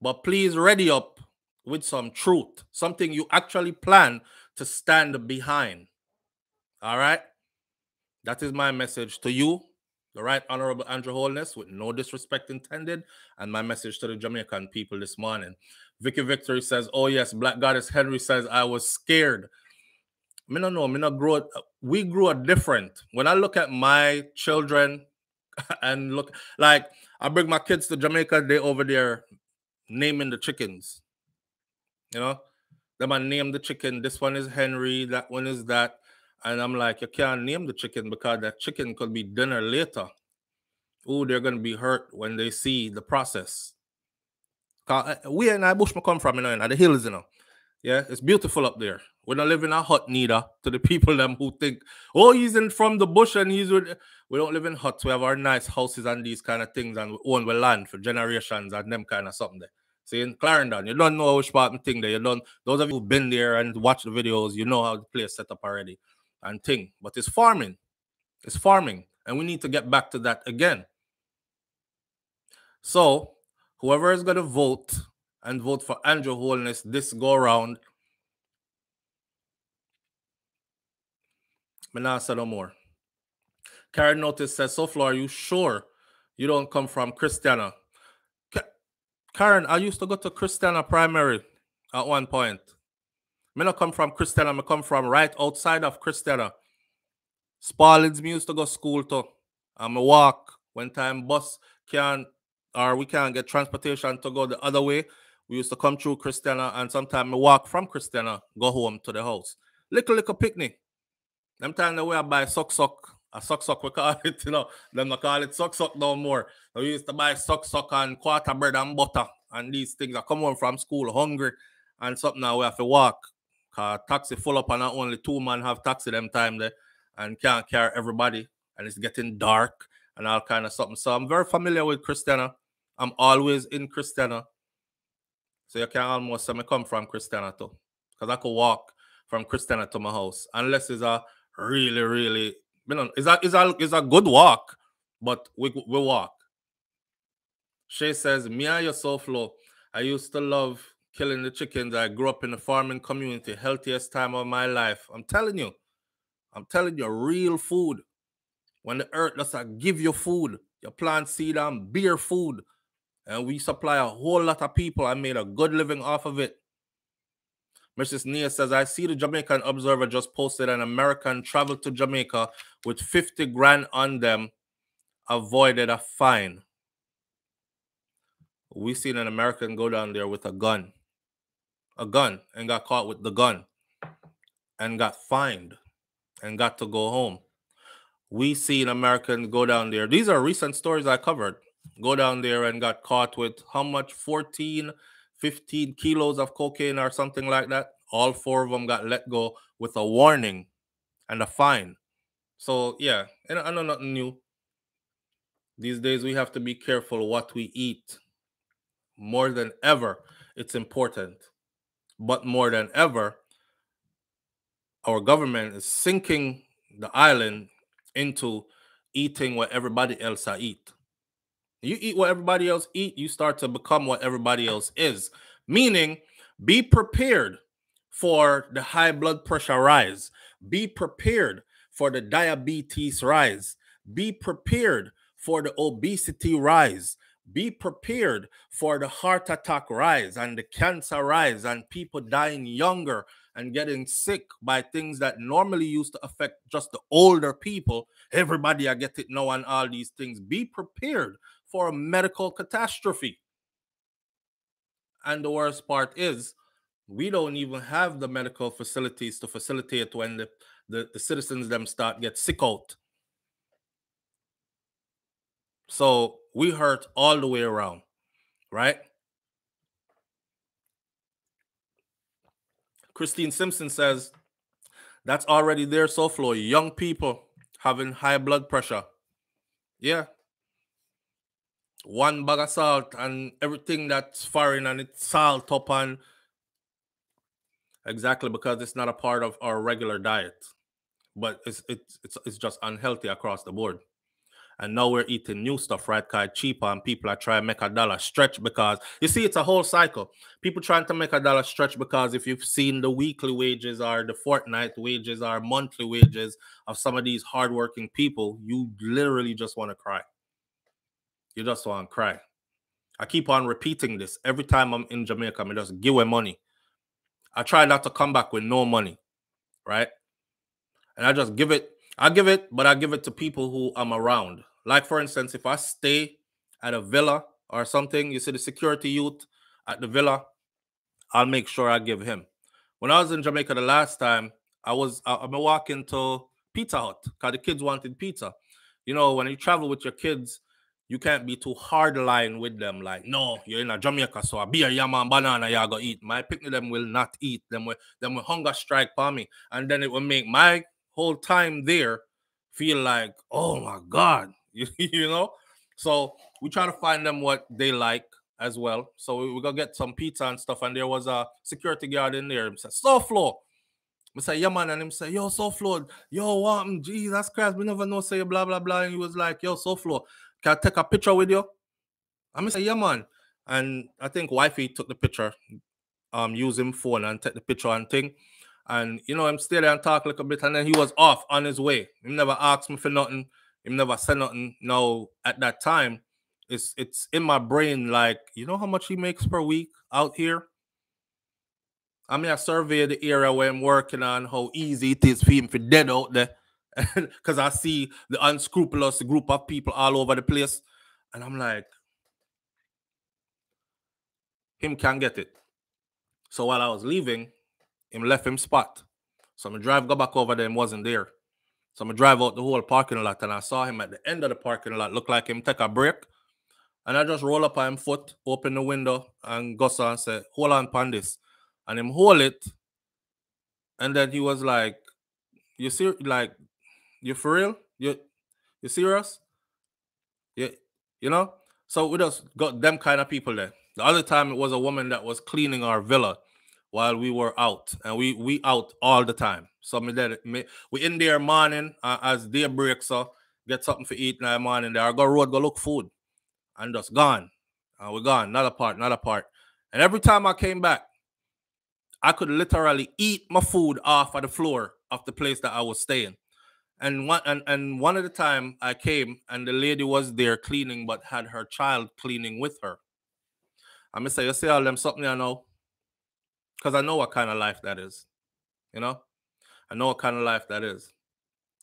But please ready up with some truth. Something you actually plan to stand behind. All right? That is my message to you, the Right Honorable Andrew Holness, with no disrespect intended, and my message to the Jamaican people this morning. Vicky Victory says, oh, yes, Black Goddess Henry says, I was scared. Me no know, me no grow, we grew up different. When I look at my children and look, like, I bring my kids to Jamaica, they over there naming the chickens. You know? Them I name the chicken, this one is Henry, that one is that. And I'm like, you can't name the chicken because that chicken could be dinner later. Oh, they're going to be hurt when they see the process. We and I bush me come from, you know, in the hills, you know. Yeah, it's beautiful up there. We don't live in a hut neither, to the people them who think, oh, he's in from the bush and he's with we don't live in huts. We have our nice houses and these kind of things, and we own the land for generations and them kind of something there. See, in Clarendon, you don't know which part of the thing there. You don't, those of you who've been there and watched the videos, you know how the place set up already and thing. But it's farming. It's farming. And we need to get back to that again. So whoever is going to vote and vote for Andrew Holness this go round, I'm not say no more. Karen Notice says, SouFlo, are you sure you don't come from Christiana? Ka Karen, I used to go to Christiana Primary at one point. I don't come from Christiana, I come from right outside of Christiana. Spaldings, me used to go school too. I'm a walk. When time bus can or we can't get transportation to go the other way, we used to come through Christiana and sometimes I walk from Christiana, go home to the house. Little, little picnic. Them time the way I buy sock sock. A sock sock, we call it, you know. Them not call it sock sock no more. So we used to buy sock sock and quarter bread and butter and these things. I come home from school hungry and something now we have to walk. Cause taxi full up and not only two man have taxi them time there and can't carry everybody. And it's getting dark and all kind of something. So I'm very familiar with Christiana. I'm always in Christiana. So you can almost say me come from Christiana too. Because I could walk from Christiana to my house. Unless it's a really, really, you know, it's a, it's a, it's a good walk, but we, we walk. Shay says, me and your SouFlo, I used to love killing the chickens. I grew up in a farming community, healthiest time of my life. I'm telling you, I'm telling you, real food. When the earth does not give you food, you plant seed and beer food, and we supply a whole lot of people and made a good living off of it. Missus Nia says, I see the Jamaican Observer just posted an American traveled to Jamaica with fifty grand on them, avoided a fine. We seen an American go down there with a gun. A gun and got caught with the gun and got fined and got to go home. We seen Americans go down there. These are recent stories I covered. Go down there and got caught with how much? fourteen, fifteen kilos of cocaine or something like that. All four of them got let go with a warning and a fine. So, yeah, and I know nothing new. These days, we have to be careful what we eat. More than ever, it's important. But more than ever, our government is sinking the island into eating what everybody else I eat. You eat what everybody else eat, you start to become what everybody else is. Meaning, be prepared for the high blood pressure rise. Be prepared for the diabetes rise. Be prepared for the obesity rise. Be prepared for the heart attack rise and the cancer rise and people dying younger and getting sick by things that normally used to affect just the older people. Everybody, I get it now and all these things. Be prepared for a medical catastrophe. And the worst part is, we don't even have the medical facilities to facilitate when the, the, the citizens them start get sick out. So we hurt all the way around, right? Christine Simpson says, that's already there, SouFlo. Young people having high blood pressure. Yeah. One bag of salt and everything that's foreign and it's salt up on. Exactly, because it's not a part of our regular diet. But it's, it's, it's, it's just unhealthy across the board. And now we're eating new stuff, right? Because it's cheaper and people are trying to make a dollar stretch because, you see, it's a whole cycle. People trying to make a dollar stretch because if you've seen the weekly wages or the fortnight wages or monthly wages of some of these hardworking people, you literally just want to cry. You just want to cry. I keep on repeating this. Every time I'm in Jamaica, I just give away money. I try not to come back with no money, right? And I just give it. I give it, but I give it to people who I'm around. Like, for instance, if I stay at a villa or something, you see the security youth at the villa, I'll make sure I give him. When I was in Jamaica the last time, I was I, I'm walking to Pizza Hut because the kids wanted pizza. You know, when you travel with your kids, you can't be too hardline with them. Like, no, you're in a Jamaica, so a beer, yam, and banana, you go eat. My picnic, them will not eat. Them will, them will hunger strike for me. And then it will make my whole time there feel like, oh my God, you, you know? So we try to find them what they like as well. So we, we're going to get some pizza and stuff. And there was a security guard in there. He said, SoFlo. I said, yeah, man. And him say, yo, SoFlo, yo, what? Um, Jesus Christ, we never know, say, blah, blah, blah. And he was like, yo, SoFlo, can I take a picture with you? And I said, yeah, man. And I think wifey took the picture, um, used him phone and take the picture and thing. And, you know, I'm still there and talk a little bit. And then he was off on his way. He never asked me for nothing. He never said nothing. Now, at that time, it's it's in my brain, like, you know how much he makes per week out here? I mean, I survey the area where I'm working on, how easy it is for him for dead out there. Because I see the unscrupulous group of people all over the place. And I'm like, him can't get it. So while I was leaving, him left him spot. So my drive, go back over there, and wasn't there. So my drive out the whole parking lot, and I saw him at the end of the parking lot. Looked like him take a break. And I just roll up on him foot, open the window, and Gus and say, hold on, Pandis. And him hold it. And then he was like, you see, like, you for real? You you serious? You, you know? So we just got them kind of people there. The other time it was a woman that was cleaning our villa while we were out, and we we out all the time. So me did, me, we in there morning uh, as day breaks, so get something for eat in the morning. There I go road, go look food, and just gone. Uh, we gone. Another part, another part. And every time I came back, I could literally eat my food off of the floor of the place that I was staying. And one and, and one of the time I came, and the lady was there cleaning, but had her child cleaning with her. I'm gonna say, you see all them something I know. Because I know what kind of life that is. You know? I know what kind of life that is.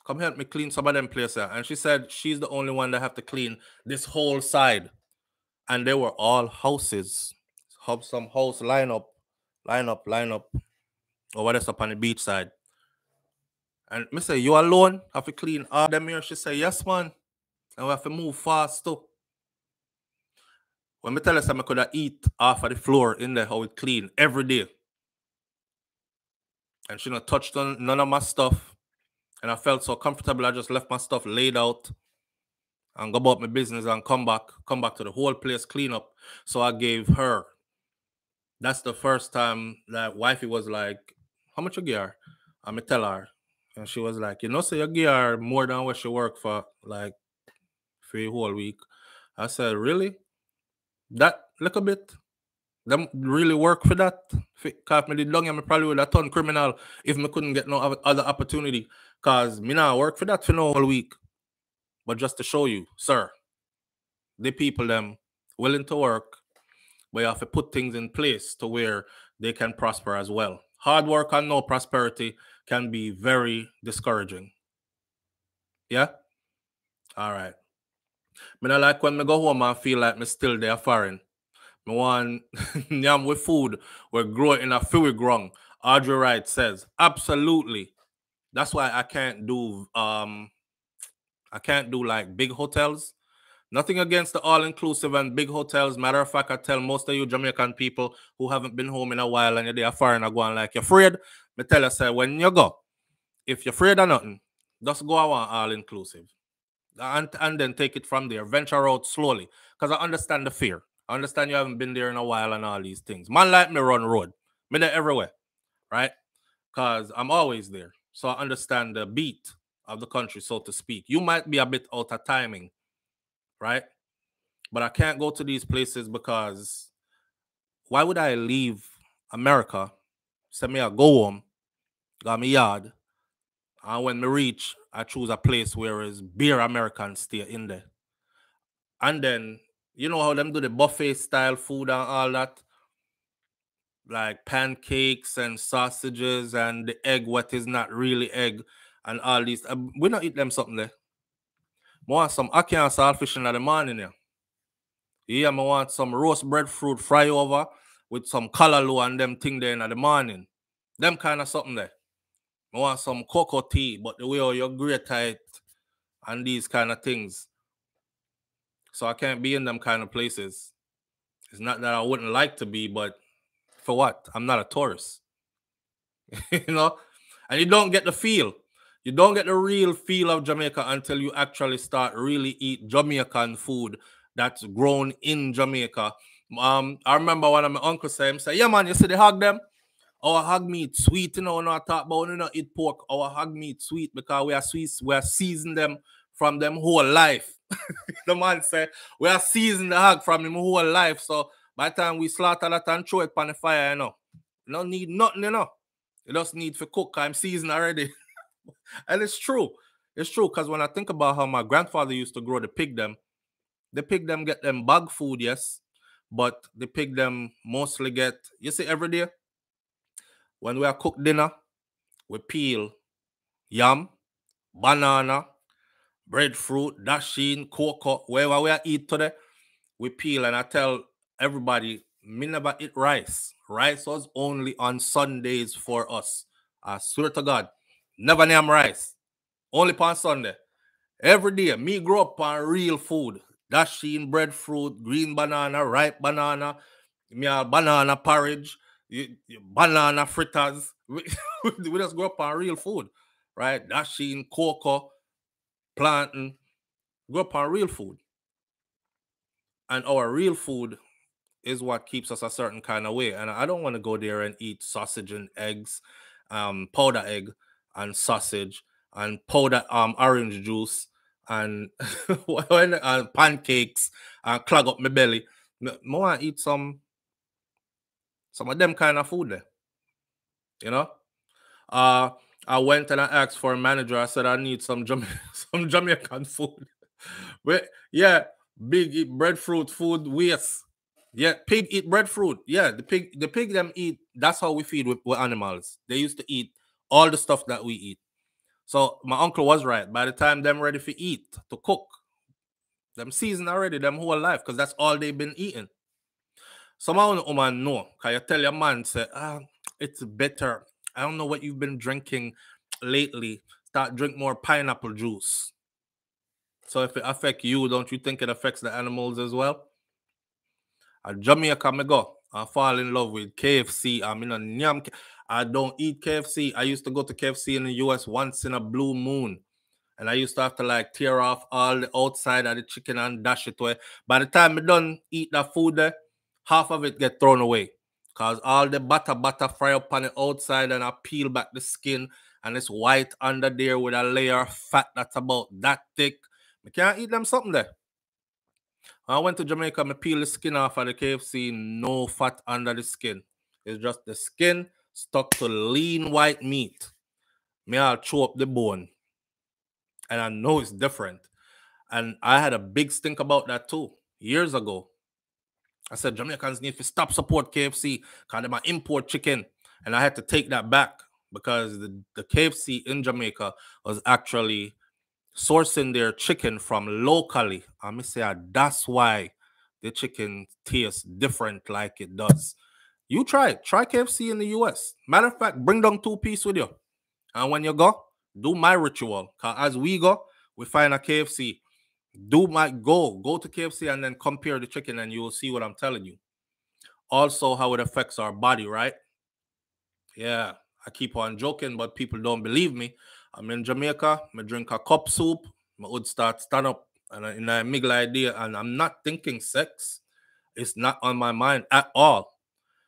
Come help me clean some of them places. And she said she's the only one that have to clean this whole side. And they were all houses. Some house line up, line up, line up. Or what is up on the beach side. And me say, you alone have to clean all them here? She said, yes, man. And we have to move fast too. When me tell her something, I could have eat off of the floor in there, how it clean every day. And she not touched on none of my stuff. And I felt so comfortable, I just left my stuff laid out and go about my business and come back, come back to the whole place, clean up. So I gave her. That's the first time that wifey was like, how much you give her? I'm going to tell her. And she was like, you know, so you give her more than what she worked for, like, for a whole week. I said, really? That little bit? Them really work for that? Because if I did long, I probably would have turned criminal if I couldn't get no other opportunity. Because me not work for that for no whole week. But just to show you, sir, the people them willing to work, but you have to put things in place to where they can prosper as well. Hard work and no prosperity can be very discouraging. Yeah? All right. Me not like when I go home and feel like I'm still there foreign. Me want yam with food. We're growing in a few ground. Audrey Wright says, absolutely. That's why I can't do um I can't do like big hotels. Nothing against the all-inclusive and big hotels. Matter of fact, I tell most of you Jamaican people who haven't been home in a while and you're there foreign are going like you're afraid. Me tell you, say when you go, if you're afraid of nothing, just go on all-inclusive. And, and then take it from there. Venture out slowly. Because I understand the fear. I understand you haven't been there in a while and all these things. Man like me run road. Me there everywhere. Right? Because I'm always there. So I understand the beat of the country, so to speak. You might be a bit out of timing. Right? But I can't go to these places because why would I leave America? Say me I go home. Got me yard. And when me reach, I choose a place where is beer Americans stay in there. And then, you know how them do the buffet style food and all that? Like pancakes and sausages and the egg, what is not really egg and all these. We don't eat them something there. I want some ackee and saltfish in the morning here. Yeah, I want some roast breadfruit fry over with some callaloo and them thing there in the morning. Them kind of something there. I want some cocoa tea, but the way how you grate it and these kind of things. So I can't be in them kind of places. It's not that I wouldn't like to be, but for what? I'm not a tourist. You know? And you don't get the feel. You don't get the real feel of Jamaica until you actually start really eat Jamaican food that's grown in Jamaica. Um, I remember one of my uncles said, him, say, yeah, man, you see the hog them? Our hog meat sweet, you know, when I talk about, you know, eat pork, our hog meat sweet because we are Swiss, we are seasoned them from them whole life. The man said, we are seasoned the hog from them whole life. So by the time we slaughter that and throw it on the fire, you know, you don't need nothing, you know. You just need to cook. I'm seasoned already. And it's true. It's true because when I think about how my grandfather used to grow the pig them, the pig them get them bag food, yes, but the pig them mostly get, you see, every day, when we are cook dinner, we peel yam, banana, breadfruit, dasheen, cocoa, wherever we are eat today, we peel. And I tell everybody, me never eat rice. Rice was only on Sundays for us. I swear to God, never name rice. Only on Sunday. Every day, me grow up on real food. Dasheen, breadfruit, green banana, ripe banana, me have banana porridge. You, you banana fritters. We, we just grow up on real food, right? Dashing, cocoa, planting. Grow up on real food. And our real food is what keeps us a certain kind of way. And I don't want to go there and eat sausage and eggs, um, powder egg and sausage and powder um orange juice and, and pancakes and clog up my belly. I want to eat some Some of them kind of food there. You know? Uh, I went and I asked for a manager. I said, I need some, Jama some Jamaican food. But yeah, big eat breadfruit food waste. Yeah, pig eat breadfruit. Yeah, the pig, the pig them eat. That's how we feed with, with animals. They used to eat all the stuff that we eat. So my uncle was right. By the time them ready for eat, to cook, them seasoned already, them whole life, because that's all they've been eating. Some woman know, because you tell your man, say, ah, it's bitter. I don't know what you've been drinking lately. Start drink more pineapple juice. So if it affects you, don't you think it affects the animals as well? At Jamaica, I go. I fall in love with K F C. I mean, a I don't eat K F C. I used to go to K F C in the U S once in a blue moon. And I used to have to like tear off all the outside of the chicken and dash it away. By the time I done eat that food there, half of it get thrown away because all the butter butter fry up on the outside and I peel back the skin and it's white under there with a layer of fat that's about that thick. I can't eat them something there. When I went to Jamaica, I peel the skin off of the K F C, no fat under the skin. It's just the skin stuck to lean white meat. Me, I'll chew up the bone. And I know it's different. And I had a big stink about that too, years ago. I said, Jamaicans need to stop support K F C because they might import chicken. And I had to take that back because the, the K F C in Jamaica was actually sourcing their chicken from locally. I may say that's why the chicken tastes different like it does. You try it. Try K F C in the U S. Matter of fact, bring down two piece with you. And when you go, do my ritual. Because as we go, we find a K F C. Do my go, go to K F C and then compare the chicken and you will see what I'm telling you. Also, how it affects our body, right? Yeah, I keep on joking, but people don't believe me. I'm in Jamaica, I drink a cup soup, I would start stand up and I, and I make the idea and I'm not thinking sex. It's not on my mind at all.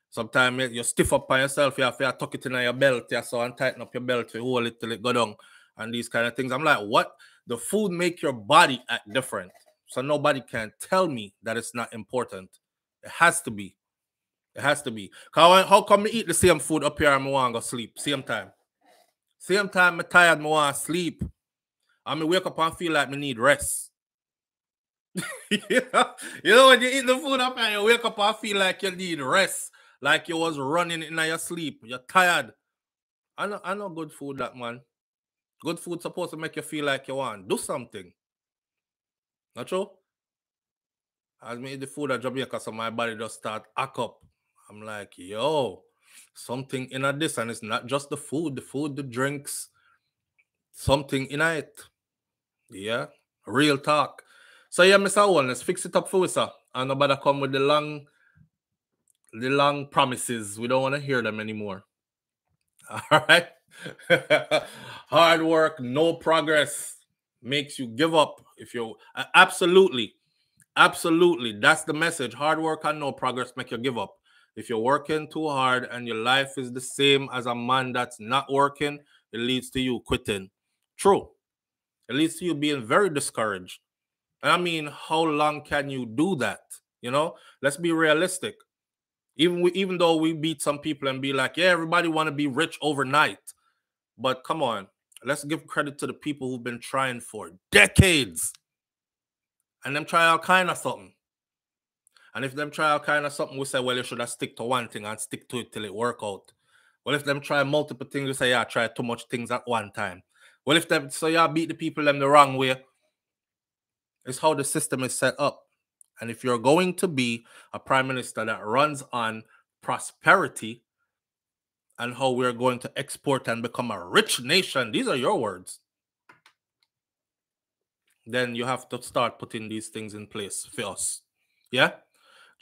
Sometimes you stiff up by yourself, you have to tuck it in your belt, yeah, so and tighten up your belt, you hold it till it go down and these kind of things. I'm like, what? The food make your body act different. So nobody can tell me that it's not important. It has to be. It has to be. How come I eat the same food up here and I want to go sleep? Same time. Same time I'm tired, I want to sleep. I mean, wake up and feel like I need rest. You know? You know, when you eat the food up and you wake up and feel like you need rest, like you was running in your sleep. You're tired. I know, I know good food, that man. Good food supposed to make you feel like you want to do something. Not true? I made the food at Jamaica, so my body just start act up. I'm like, yo, something in this, and it's not just the food, the food, the drinks, something in it. Yeah, real talk. So yeah, Mister Holness, fix it up for us, sir. And nobody come with the long, the long promises. We don't want to hear them anymore. All right. Hard work, no progress makes you give up. If you uh, absolutely, absolutely, that's the message. Hard work and no progress make you give up. If you're working too hard and your life is the same as a man that's not working, it leads to you quitting. True. It leads to you being very discouraged. I mean, how long can you do that? You know, let's be realistic. Even we, even though we beat some people and be like, yeah, everybody want to be rich overnight. But come on, let's give credit to the people who've been trying for decades. And them try all kind of something. And if them try all kind of something, we say, well, you should have stick to one thing and stick to it till it work out. Well, if them try multiple things, we say, yeah, try too much things at one time. Well, if them, so y'all beat the people them the wrong way. It's how the system is set up. And if you're going to be a prime minister that runs on prosperity and how we're going to export and become a rich nation, these are your words, then you have to start putting these things in place for us. Yeah?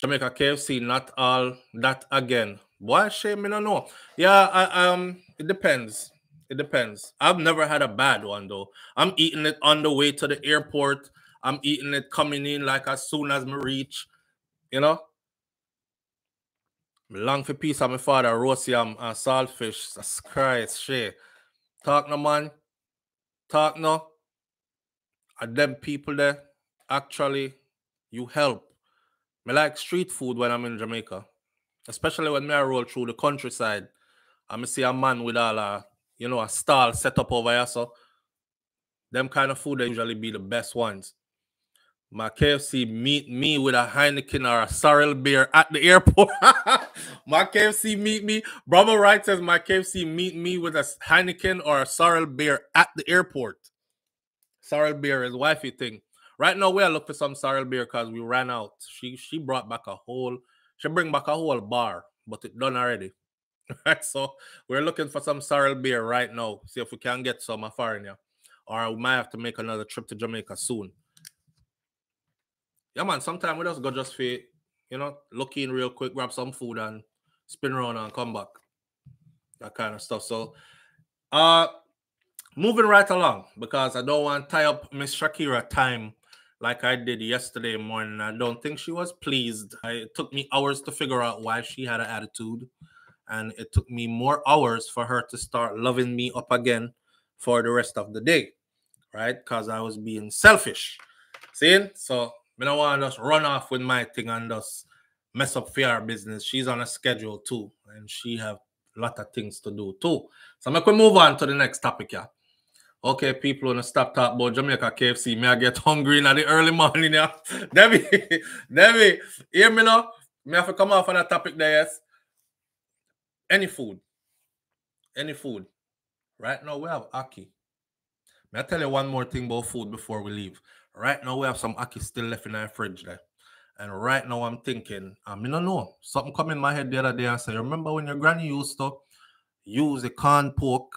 Jamaica K F C, not all that again. Why shame? I don't know. Yeah, I, um, it depends. It depends. I've never had a bad one, though. I'm eating it on the way to the airport. I'm eating it coming in like as soon as I reach, you know. Long for peace of my father, roast yam and saltfish. That's Christ, shit. Talk no, man. Talk no. And them people there, actually, you help. I like street food when I'm in Jamaica. Especially when I roll through the countryside. And I see a man with all a, you know, a stall set up over here. So, them kind of food, they usually be the best ones. My K F C meet me with a Heineken or a Sorrel beer at the airport. My K F C meet me. Brahma Wright says my K F C meet me with a Heineken or a Sorrel beer at the airport. Sorrel beer is wifey thing. Right now, we are looking for some Sorrel beer because we ran out. She she brought back a whole, she bring back a whole bar, but it done already. Right, so we're looking for some Sorrel beer right now. See if we can get some of foreign here. Or we might have to make another trip to Jamaica soon. Yeah, man, sometimes we just go just for, you know, look in real quick, grab some food and spin around and come back. That kind of stuff. So, uh, moving right along, because I don't want to tie up Miss Shakira time like I did yesterday morning. I don't think she was pleased. I, it took me hours to figure out why she had an attitude. And it took me more hours for her to start loving me up again for the rest of the day. Right? Because I was being selfish. See? So, I don't want to just run off with my thing and just mess up for our business. She's on a schedule too. And she have a lot of things to do too. So, I can move on to the next topic here. Okay, people on the stop talk about Jamaica K F C. May I get hungry in the early morning now? Debbie, Debbie, hear me now? May I have to come off on that topic there, yes? Any food. Any food. Right now, we have ackee. May I tell you one more thing about food before we leave? Right now, we have some ackee still left in our fridge there. And right now, I'm thinking, I mean, I know. Something come in my head the other day and say, remember when your granny used to use the canned pork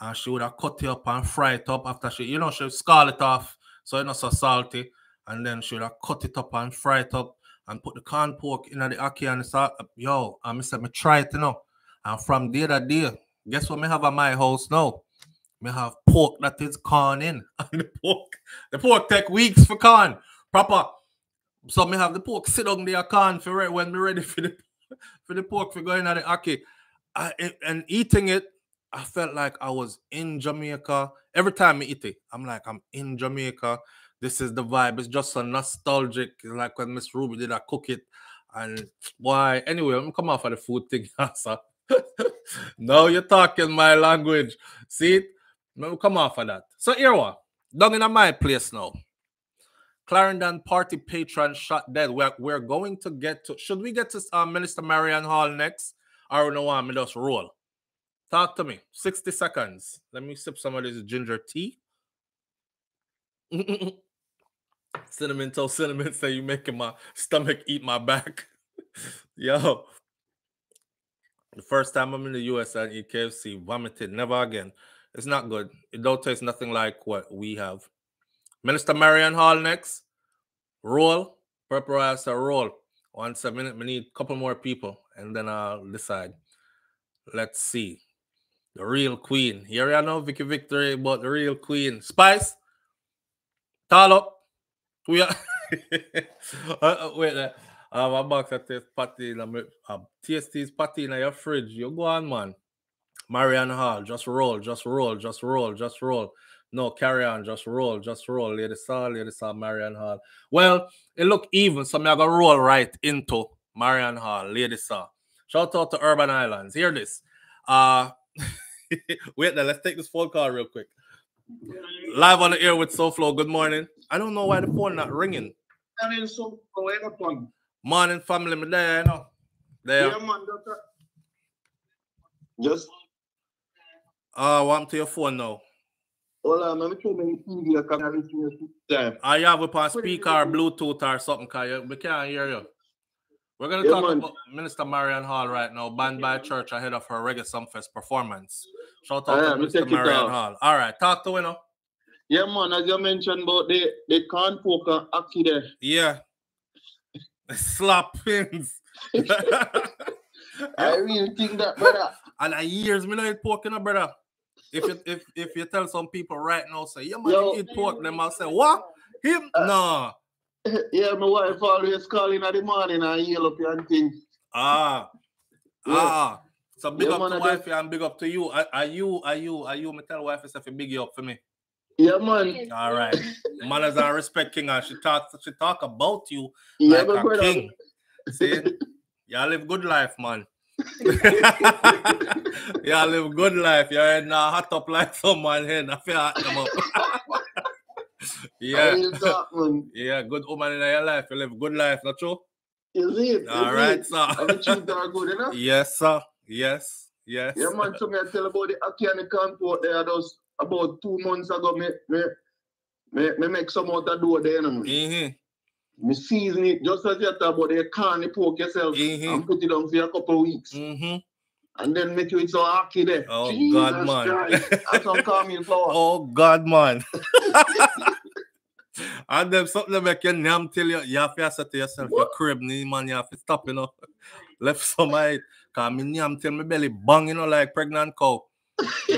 and she would have cut it up and fry it up after she, you know, she would scal it off so it's not so salty. And then she would have cut it up and fry it up and put the canned pork in the ackee and the salt. Yo, I said, me try it, you know. And from day to day, guess what I have at my house now? I have pork that is corn in. And the pork, the pork take weeks for corn. Proper. So I have the pork sit on there corn for when we're ready for the, for the pork for going at the ackee. I, and eating it, I felt like I was in Jamaica. Every time I eat it, I'm like, I'm in Jamaica. This is the vibe. It's just so nostalgic. It's like when Miss Ruby did I cook it. And why? Anyway, I'm coming off of the food thing, sir. Now you're talking my language. See it? We'll come off of that. So here we are. Down in my place now. Clarendon party patron shot dead. We're, we're going to get to... Should we get to uh, Minister Marion Hall next? I don't know why I'm just roll. Talk to me. sixty seconds. Let me sip some of this ginger tea. Cinnamon toast, cinnamon say you making my stomach eat my back. Yo. The first time I'm in the U S and eat K F C, vomited. Never again. It's not good. It don't taste nothing like what we have. Minister Marion Hall next. Roll. Purple as a roll. Once a minute, we need a couple more people. And then I'll decide. Let's see. The real queen. Here I know Vicky Victory, but the real queen. Spice. Tall up. We are. uh, wait there. I have a box of taste patty. Taste these patty in your fridge. You go on, man. Marion Hall. Just roll, just roll, just roll, just roll. No, carry on. Just roll, just roll. Lady Saw, Lady Saw, Marion Hall. Well, it look even, so I'm going to roll right into Marion Hall, Lady Saw. Shout out to Urban Islands. Hear this. Uh, wait there, let's take this phone call real quick. Live on the air with SoFlo. Good morning. I don't know why the phone not ringing. Morning, family. Me there, you know. There. Yeah, man, just. Uh, well, I'm to your phone now. Well, I'm trying to T V. I have a pass speaker, or Bluetooth, or something. Cause we can't hear you. We're going to yeah, talk man. about Minister Marion Hall right now, banned by church ahead of her Reggae Sumfest performance. Shout out yeah, to Minister Marion Hall. All right, talk to winner. Yeah, man, as you mentioned about the, the corn poker aki there. Yeah. Slap pins. I really think that, brother. And I years me not eat pork, you know, brother. If you, if, if you tell some people right now, say, yeah, man, Yo. you eat pork, them I'll say, what? Him? Uh, no. Yeah, my wife always calling at the morning and yell up and things. Ah, yeah. ah. So big yeah, up man, to wife and big up to you. Are, are you, are you, are you? Me tell wife is if you big you up for me. Yeah, man. All right, man, as I respect king, and she talk, she talk about you yeah, like a king. Out. See, y'all live good life, man. Y'all live good life. You're in a hot up like someone here. I feel hot them up. Yeah, talk, yeah, good woman in your life. You live good life, not true? Is it? All is right, it? Sir. Are good enough? Yes, sir. Yes, yes. Yeah, man, to me, I tell about the Aki and the Concord there. Those about two months ago, me, me, me, me make some out of door there, you know, mm-hmm. Me season it just as you talk about the can, the pork yourself, mm-hmm. and put it on for a couple of weeks. Mm-hmm. And then make you eat some Aki there. Oh, Jesus God, man. And some calming flour. Oh, God, man. And then something make you name till you, you have to say to yourself, your crib, man, you have to stop, you know. Left some of it. Because my name till my belly bang, you know, like pregnant cow. We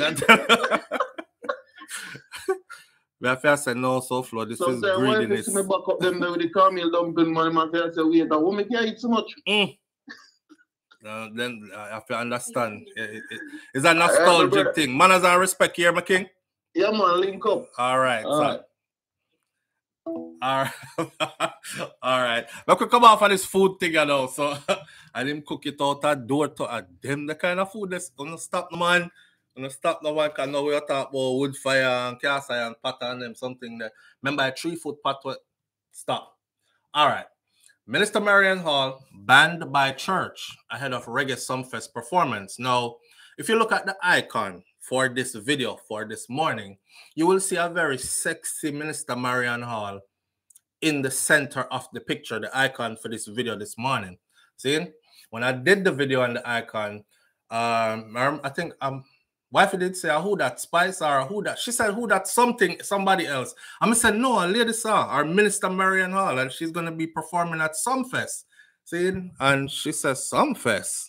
have to say, no, SoFlo, this so is greediness. So, say, why back up them there with the caramel dumpling, man? I have to say, wait, that woman can't eat so much. Mm. Uh, then I have to understand. It, it, it, it's a nostalgic thing. Manners and respect here, my king. Yeah, man, link up. All right, All right. All right, all right. We could come off on this food thing, you know. So I didn't cook it out that door to a damn the kind of food that's gonna stop the man, gonna stop the one. Cause now we are talking about wood fire and cast iron pot and them something there. Remember a three foot pot to stop. All right, Minister Marion Hall banned by church ahead of Reggae Sumfest performance. Now, if you look at the icon for this video for this morning, you will see a very sexy Minister Marion Hall in the center of the picture, the icon for this video this morning. See, when I did the video on the icon, um, I think um, wifey did say, oh, who that Spice or who that? She said, who that something, somebody else. I'm said, no, a Lady Saw, our Minister Marion Hall, and she's going to be performing at Sumfest. See, and she says, Sumfest.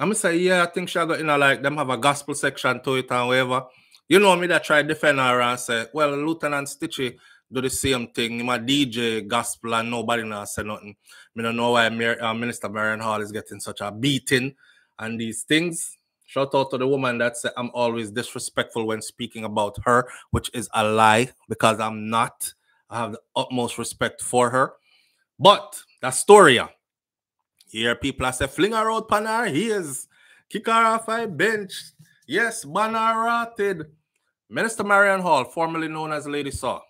I'm going to say, yeah, I think she got, you know, like, them have a gospel section to it and whatever. You know me that try to defend her and say, well, Lieutenant Stitchy do the same thing. He's a D J, gospel, and nobody now say nothing. I don't know why Minister Marion Hall is getting such a beating and these things. Shout out to the woman that said, I'm always disrespectful when speaking about her, which is a lie because I'm not. I have the utmost respect for her. But that's story. Here, people I say, fling her out, Panar, he is. Kick her off a bench. Yes, banner rotted. Minister Marion Hall, formerly known as Lady Saw,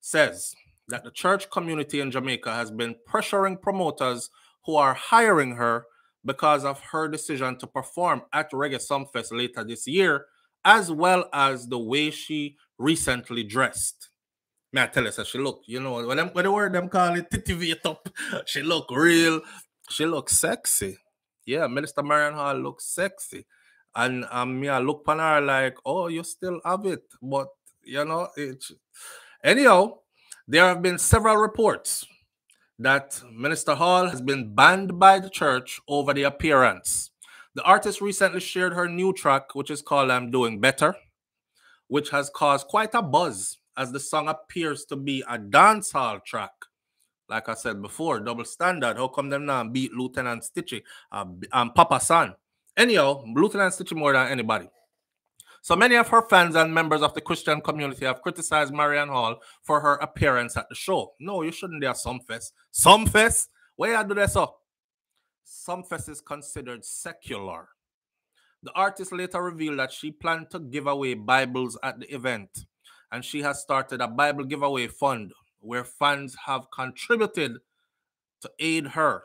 says that the church community in Jamaica has been pressuring promoters who are hiring her because of her decision to perform at Reggae Sumfest later this year, as well as the way she recently dressed. May I tell you, so she look, you know, when, them, when the word them call it titivate up, she look real. She looks sexy. Yeah, Minister Marion Hall looks sexy. And um, yeah, look upon her like, oh, you still have it. But, you know, it. Anyhow, there have been several reports that Minister Hall has been banned by the church over the appearance. The artist recently shared her new track, which is called I'm Doing Better, which has caused quite a buzz as the song appears to be a dancehall track. Like I said before, double standard. How come them now beat Lieutenant Stitchy uh, and Papa San? Anyhow, Lieutenant Stitchy more than anybody. So many of her fans and members of the Christian community have criticized Marion Hall for her appearance at the show. No, you shouldn't do a Sumfest. Sumfest? Where you do that so? Sumfest is considered secular. The artist later revealed that she planned to give away Bibles at the event, and she has started a Bible giveaway fund where fans have contributed to aid her.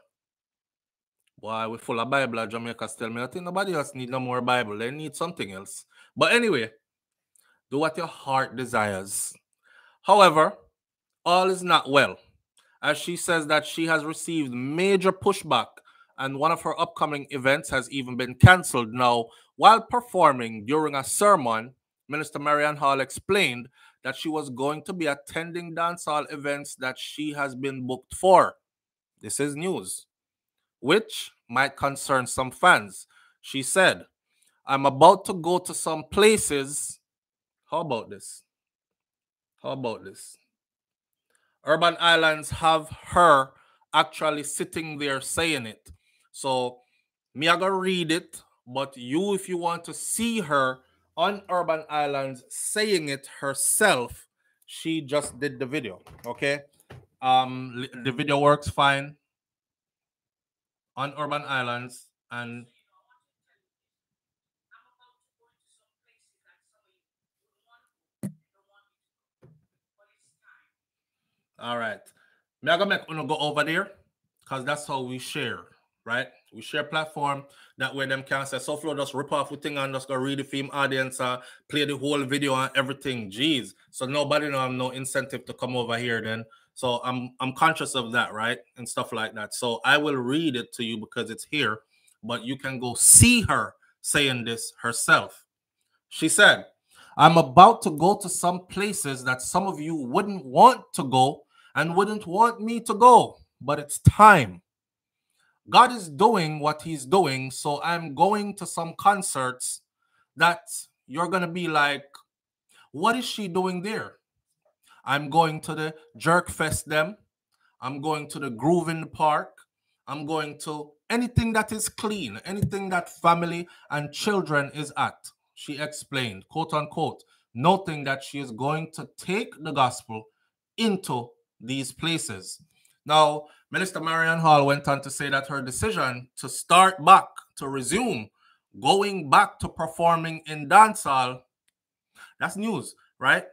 Why we full of Bible at Jamaica still. Me, I think nobody else need no more Bible. They need something else. But anyway, do what your heart desires. However, all is not well, as she says that she has received major pushback and one of her upcoming events has even been cancelled now. While performing during a sermon, Minister Marion Hall explained that she was going to be attending dancehall events that she has been booked for. This is news, which might concern some fans. She said, I'm about to go to some places. How about this? How about this? Urban Islands have her actually sitting there saying it. So, me I gonna read it, but you, if you want to see her on Urban Islands saying it herself, she just did the video, okay? Um, the video works fine on Urban Islands, and all right, me I gonna make uno go over there, cause that's how we share, right? We share platform. That way them can say, SoFlo just rip off the thing and just go read the film audience, uh, play the whole video and everything. Jeez. So nobody know have no incentive to come over here then. So I'm I'm conscious of that, right? And stuff like that. So I will read it to you because it's here, but you can go see her saying this herself. She said, I'm about to go to some places that some of you wouldn't want to go and wouldn't want me to go, but it's time. God is doing what he's doing, so I'm going to some concerts that you're going to be like, what is she doing there? I'm going to the Jerk Fest them. I'm going to the Groove in the Park. I'm going to anything that is clean, anything that family and children is at. She explained, quote unquote, noting that she is going to take the gospel into these places. Now, Minister Marion Hall went on to say that her decision to start back, to resume, going back to performing in dancehall, that's news, right?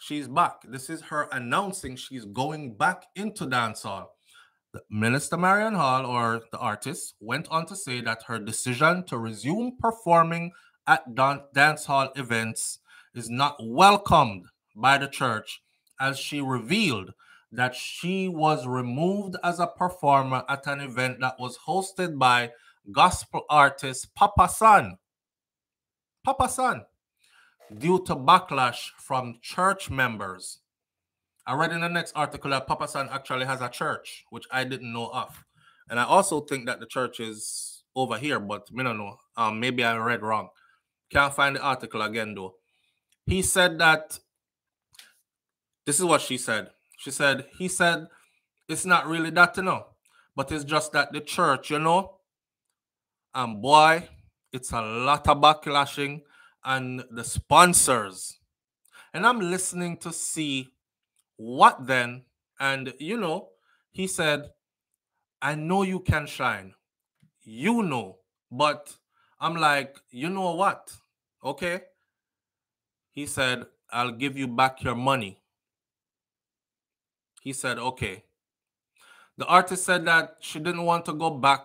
She's back. This is her announcing she's going back into dancehall. Minister Marion Hall, or the artist, went on to say that her decision to resume performing at dan dancehall events is not welcomed by the church, as she revealed that she was removed as a performer at an event that was hosted by gospel artist Papa San. Papa San, due to backlash from church members. I read in the next article that Papa San actually has a church, which I didn't know of. And I also think that the church is over here, but I don't know. Um, maybe I read wrong. Can't find the article again, though. He said that, this is what she said. She said, he said, it's not really that, you know, but it's just that the church, you know, and boy, it's a lot of backlashing and the sponsors. And I'm listening to see what then. And, you know, he said, I know you can shine, you know, but I'm like, you know what? Okay. He said, I'll give you back your money. He said, okay. The artist said that she didn't want to go back.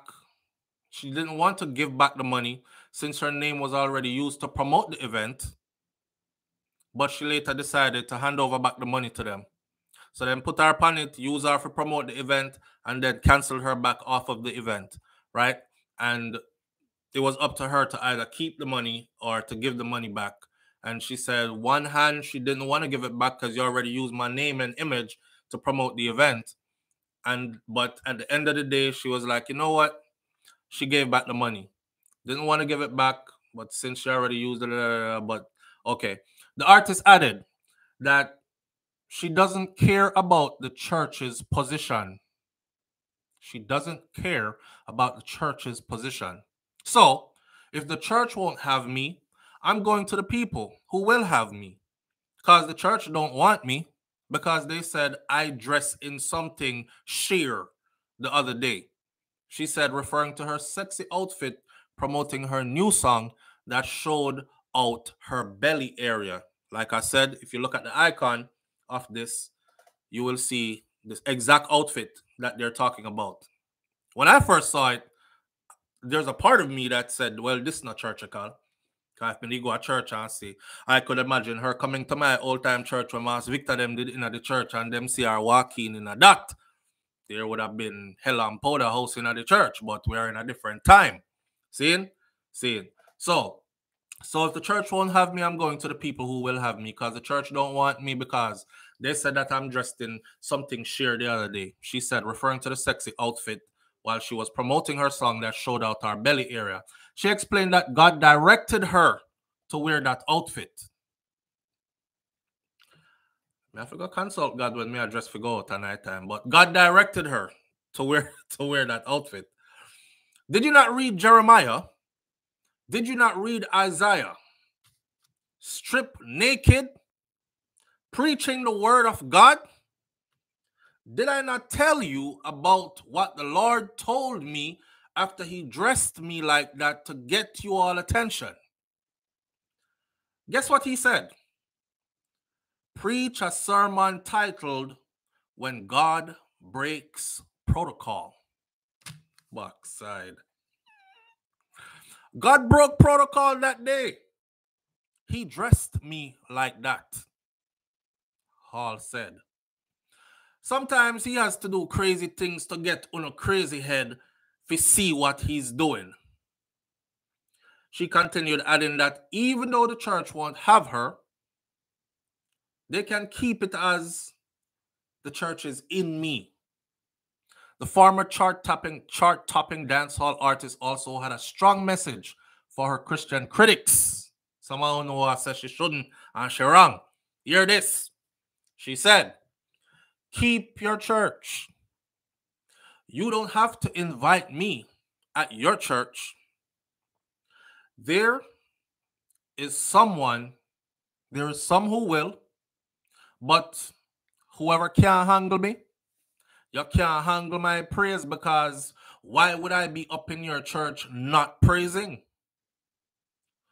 She didn't want to give back the money since her name was already used to promote the event. But she later decided to hand over back the money to them. So then put her upon it, use her to promote the event, and then cancel her back off of the event, right? And it was up to her to either keep the money or to give the money back. And she said, one hand, she didn't want to give it back because you already used my name and image to promote the event. And but at the end of the day, she was like, you know what? She gave back the money. Didn't want to give it back, but since she already used it, uh, but okay. The artist added that she doesn't care about the church's position. She doesn't care about the church's position. So if the church won't have me, I'm going to the people who will have me, because the church don't want me, because they said I dress in something sheer the other day. She said, referring to her sexy outfit, promoting her new song that showed out her belly area. Like I said, if you look at the icon of this, you will see this exact outfit that they're talking about. When I first saw it, there's a part of me that said, well, this is not church at all. I've been to go to church and see. I could imagine her coming to my old time church when Master Victor them did in the church and them see her walking in a dot. There would have been hell and powder house in the church, but we're in a different time. Seeing? Seeing. So, so if the church won't have me, I'm going to the people who will have me, because the church don't want me because they said that I'm dressed in something sheer the other day. She said, referring to the sexy outfit while she was promoting her song that showed out her belly area. She explained that God directed her to wear that outfit. I forgot to consult God when me address for go out at night time, but God directed her to wear, to wear that outfit. Did you not read Jeremiah? Did you not read Isaiah? Strip naked, preaching the word of God? Did I not tell you about what the Lord told me after he dressed me like that to get you all attention? Guess what he said? Preach a sermon titled, When God Breaks Protocol. Backside. God broke protocol that day. He dressed me like that, Hall said. Sometimes he has to do crazy things to get on a crazy head to see what he's doing. She continued, adding that even though the church won't have her, they can keep it as the church is in me. The former chart-topping chart-topping dancehall artist also had a strong message for her Christian critics. Someone who says she shouldn't and she wrong. Hear this. She said, keep your church. You don't have to invite me at your church. There is someone, there is some who will, but whoever can't handle me, you can't handle my praise, because why would I be up in your church not praising?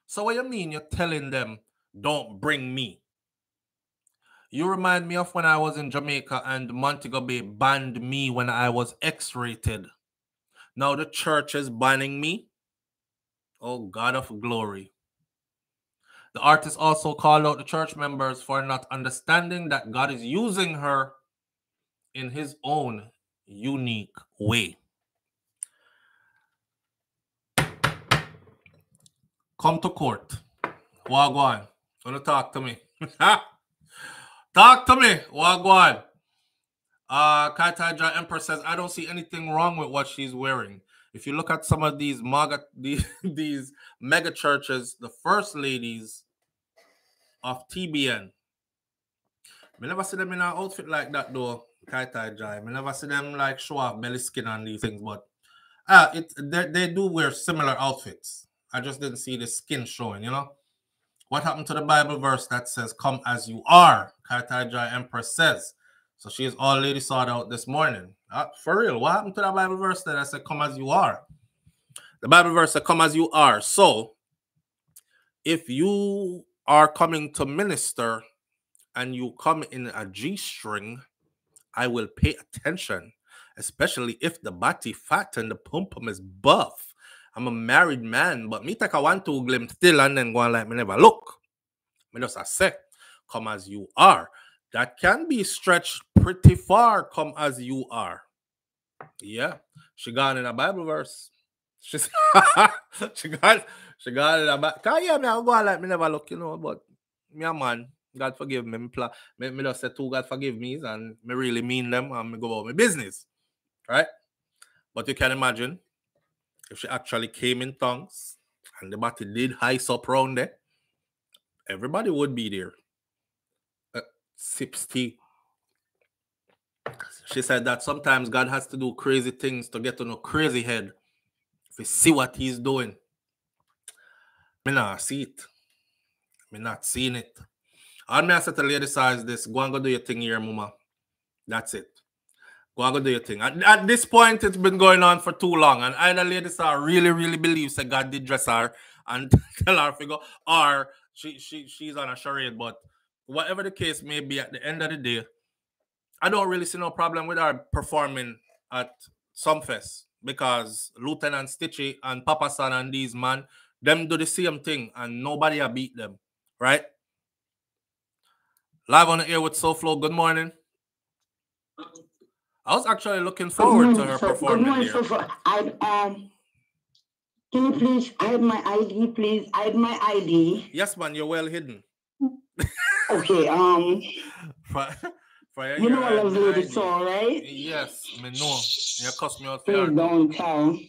So what do you mean you're telling them, don't bring me? You remind me of when I was in Jamaica and Montego Bay banned me when I was X-rated. Now the church is banning me. Oh, God of glory. The artist also called out the church members for not understanding that God is using her in his own unique way. Come to court. Wagwan, wanna talk to me? Talk to me, Wagwan. Uh, Kai Taija Emperor says, I don't see anything wrong with what she's wearing. If you look at some of these mega, these, these mega churches, the first ladies of T B N, I never see them in an outfit like that, though, Kai Taija. I never see them like show off belly skin and these things, but uh, it they, they do wear similar outfits. I just didn't see the skin showing, you know? What happened to the Bible verse that says, come as you are? Kartajai Empress says. So she is all Lady Sawed out this morning. Uh, for real, what happened to that Bible verse that I said, come as you are? The Bible verse said, come as you are. So if you are coming to minister and you come in a G-string, I will pay attention, especially if the body fat and the pum-pum is buff. I'm a married man, but me take a one two glim still and then go and like me never look. Me just a say, come as you are. That can be stretched pretty far, come as you are. Yeah. She got in a Bible verse. She she got she got in a Bible. Can you hear me? I'm going like me never look, you know, but me a man. God forgive me. Me, pla me, me just say two God forgive me and me really mean them and me go about my business. Right? But you can imagine if she actually came in tongues and the batty did heist up round there, everybody would be there. Uh, sixty. She said that sometimes God has to do crazy things to get on a crazy head. If you see what he's doing. Me not see it. Me not seeing it. All me I said to Lady Saw is this. Go and go do your thing here, mama. That's it. Go and go do your thing. At, at this point, it's been going on for too long. And either Lady Saw really, really believes that God did dress her and tell her to go. Or she, she, she's on a charade. But whatever the case may be, at the end of the day, I don't really see no problem with her performing at Sumfest, because Lieutenant Stitchy and Papa San and these man, them do the same thing and nobody will beat them, right? Live on the air with SoFlo. Good morning. I was actually looking forward to her so, performing. Good morning, SoFlo. I um, can you please? I have my I D, please. I have my I D. Yes, man. You're well hidden. Okay. Um. You know I love Lady Saw, right? Yes, me know. You cuss me out. Please don't tell.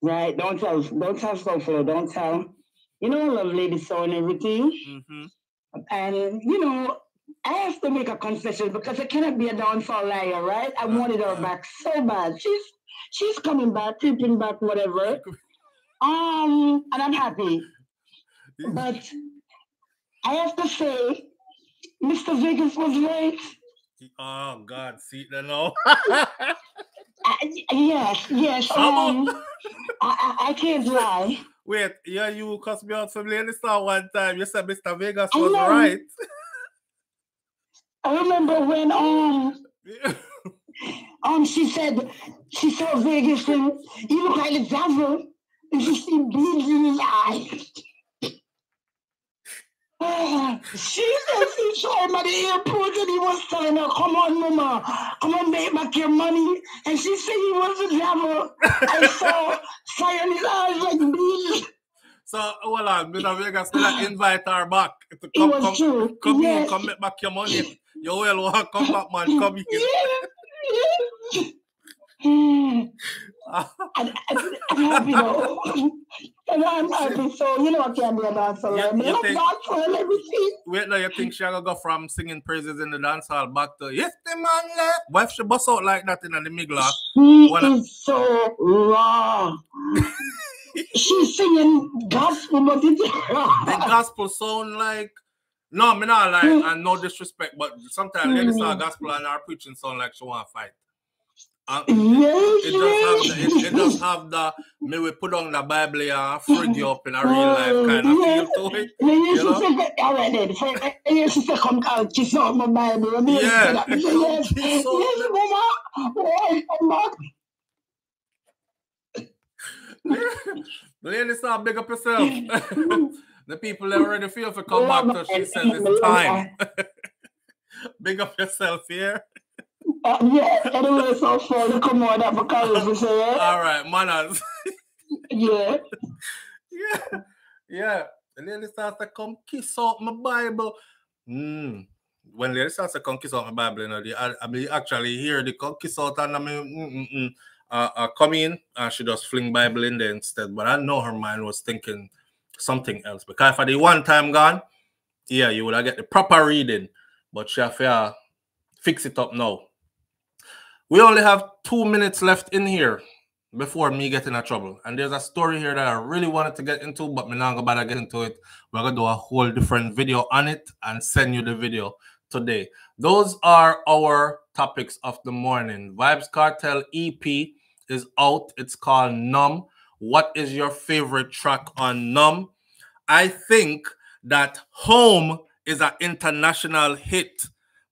Right? Don't tell. Don't tell SoFlo. Don't tell. You know I love Lady Saw and everything. Mm-hmm. And you know, I have to make a concession because I cannot be a downfall liar, right? I uh, wanted her back so bad. She's she's coming back, creeping back, whatever. Um, and I'm happy. But I have to say, Mister Vegas was late. Oh God, see that now? Yes, yes. Um, I, I I can't lie. Wait, yeah, you cussed me out from Lady Saw one time. You said Mister Vegas was I right. I remember when um um she said she saw Vegas and he looked like the devil and she see beads in his eyes. She said she saw him at the airport and he was telling her, "Come on, mama, come on, make back your money." And she said he was a devil. I saw fire in his eyes like bees. So hold on, Mister Vegas gonna invite her back to come, it was come, true. come, yes. in, come make back your money. You will walk, come back, man, come here. Yeah. Yeah. I, I, I'm happy though. And I'm happy, so you know I can't be a dancer. You, I mean, you think, dance hall, everything. Wait, now you think she'll go from singing praises in the dance hall back to yes, the man left? Why if she busts out like that in the migla? She well, is so raw. She's singing gospel, but it's raw. The gospel sound like no, me not like and no disrespect, but sometimes mm. they saw gospel and our preaching sound like she want to fight. Uh, yes, it, yes. It does have the, the may we put on the Bible and uh, freak you up in a real life kind of yes. feel to it. Yes, you know? She said, all right, then. Yes, she said, come out, kiss out my Bible. And yeah. Said, yes, yes, so yes, mama. Yes, mama. Lady Saw, big up yourself. The people that already feel for come back to she says it's time. Big up yourself here. Uh, yes, anyway, so far to come on up because we say it. All right, manners. Yeah. Yeah. Yeah. The lady starts to come kiss out my Bible. Mm. When lady starts to come kiss out my Bible, you know, they, I, I actually hear the come kiss out and I mean, mm, mm, mm, uh, uh, come in and she just fling Bible in there instead. But I know her mind was thinking something else. Because for the one time gone, yeah, you would have get the proper reading. But she have to fix it up now. We only have two minutes left in here before me getting in trouble. And there's a story here that I really wanted to get into, but me not gonna bother getting into it. We're gonna do a whole different video on it and send you the video today. Those are our topics of the morning. Vybz Kartel E P is out. It's called Numb. What is your favorite track on Numb? I think that Home is an international hit.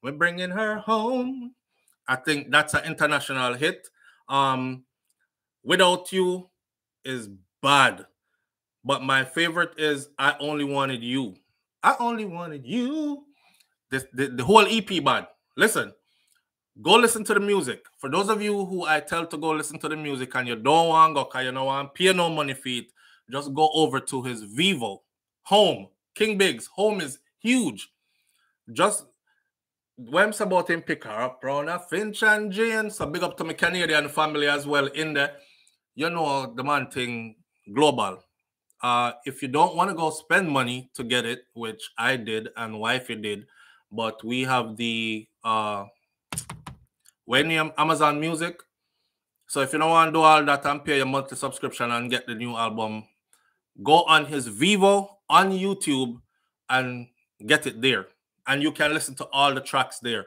We're bringing her home. I think that's an international hit. Um, Without You is bad. But my favorite is I Only Wanted You. I Only Wanted You. This, the, the whole E P bad. Listen, go listen to the music. For those of you who I tell to go listen to the music and you don't want to go because you don't want to pay no money for it, just go over to his Vivo, Home, King Biggs. Home is huge. Just... Wem's about him pick her up, Browner, Finch and Jane. So big up to my Canadian family as well in there. You know the man thing global. Uh, if you don't want to go spend money to get it, which I did and wifey did, but we have the uh, when you Amazon Music. So if you don't want to do all that and pay your monthly subscription and get the new album, go on his Vivo on YouTube and get it there. And you can listen to all the tracks there.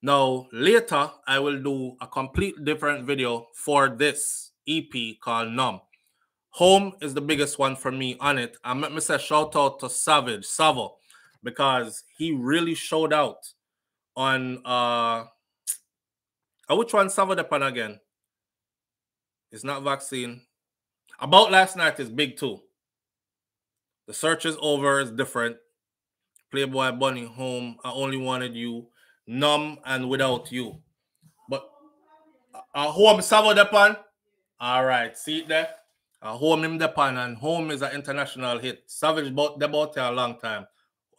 Now, later, I will do a complete different video for this E P called Numb. Home is the biggest one for me on it. And let me say shout out to Savage, Savo, because he really showed out on, uh, which one Savo Depan again? It's not Vaccine. About Last Night is big too. The Search Is Over is different. Playboy Bunny, Home, I Only Wanted You, Numb, and Without You. But uh, Home Savo Depan. All right, see it there. Uh, Home Him Depan, and Home is an international hit. Savage bought the bought a long time.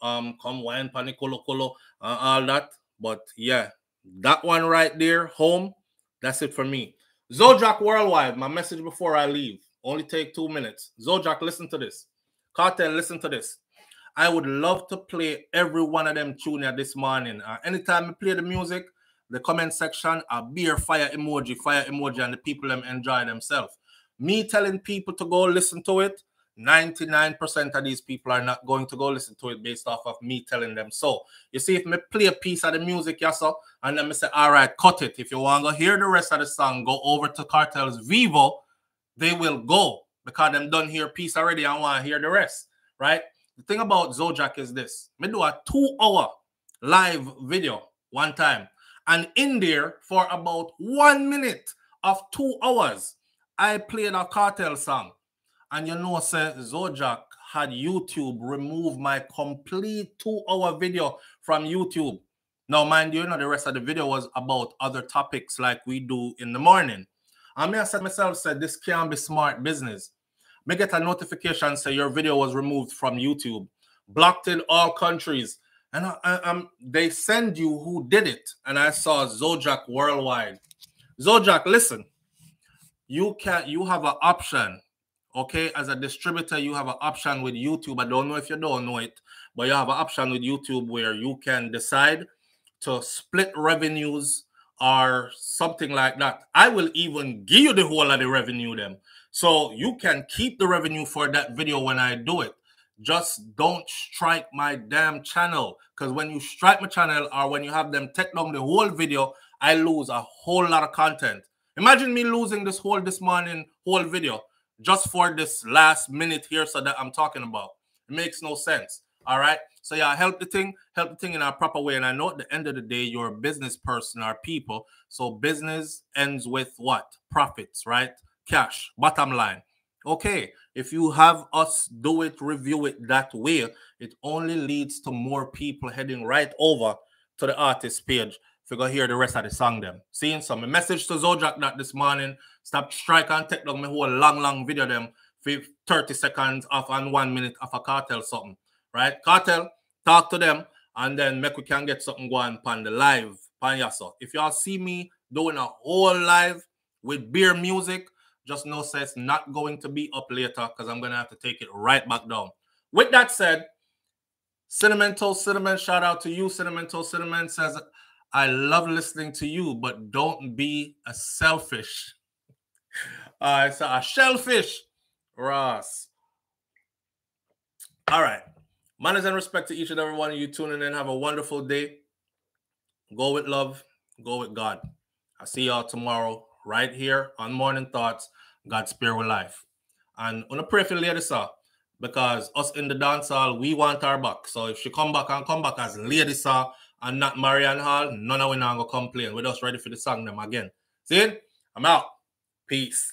Um, come wine pani kolo kolo and all that. But yeah, that one right there, Home. That's it for me. Zojak Worldwide, my message before I leave. Only take two minutes. Zojak, listen to this. Kartel, listen to this. I would love to play every one of them tunes this morning. Uh, anytime I play the music, the comment section, a beer, fire emoji, fire emoji, and the people them enjoy themselves. Me telling people to go listen to it, ninety-nine percent of these people are not going to go listen to it based off of me telling them so. You see, if me play a piece of the music, yes, sir, and then me say, all right, cut it. If you want to hear the rest of the song, go over to Kartel's Vivo, they will go because them done hear piece already and want to hear the rest, right? The thing about Zojak is this. Me do a two-hour live video one time. And in there, for about one minute of two hours, I played a Kartel song. And you know, sir, Zojak had YouTube remove my complete two-hour video from YouTube. Now, mind you, you know, the rest of the video was about other topics like we do in the morning. And me, I said myself, said, this can't be smart business. May get a notification say your video was removed from YouTube, blocked in all countries, and I, I, um, they send you who did it. And I saw Zojak Worldwide. Zojak, listen, you can you have an option, okay? As a distributor, you have an option with YouTube. I don't know if you don't know it, but you have an option with YouTube where you can decide to split revenues or something like that. I will even give you the whole of the revenue then. So you can keep the revenue for that video when I do it. Just don't strike my damn channel. Because when you strike my channel or when you have them take down the whole video, I lose a whole lot of content. Imagine me losing this whole this morning whole video just for this last minute here so that I'm talking about. It makes no sense. All right. So yeah, help the thing, help the thing in a proper way. And I know at the end of the day, you're a business person or people. So business ends with what? Profits, right? Cash, bottom line. Okay, if you have us do it, review it that way, it only leads to more people heading right over to the artist page. If you go hear the rest of the song them. Seeing some message to Zojak that this morning, stop strike and take down my whole long, long video them for thirty seconds off and one minute of a Kartel something, right? Kartel, talk to them and then make we can get something going on the live. If y'all see me doing a whole live with beer music, just know so it's not going to be up later because I'm going to have to take it right back down. With that said, Cinnamon Toast Cinnamon, shout out to you. Cinnamon Toast Cinnamon says, I love listening to you, but don't be a selfish. Uh, it's a shellfish, Ross. All right. Manners and respect to each and every one of you tuning in. Have a wonderful day. Go with love. Go with God. I'll see y'all tomorrow. Right here on Morning Thoughts, God Spare with Life. And I'm going to pray for Lady Saw because us in the dance hall, we want her back. So if she come back and come back as Lady Saw and not Marion Hall, none of we not going to complain. We're just ready for the song them again. See? I'm out. Peace.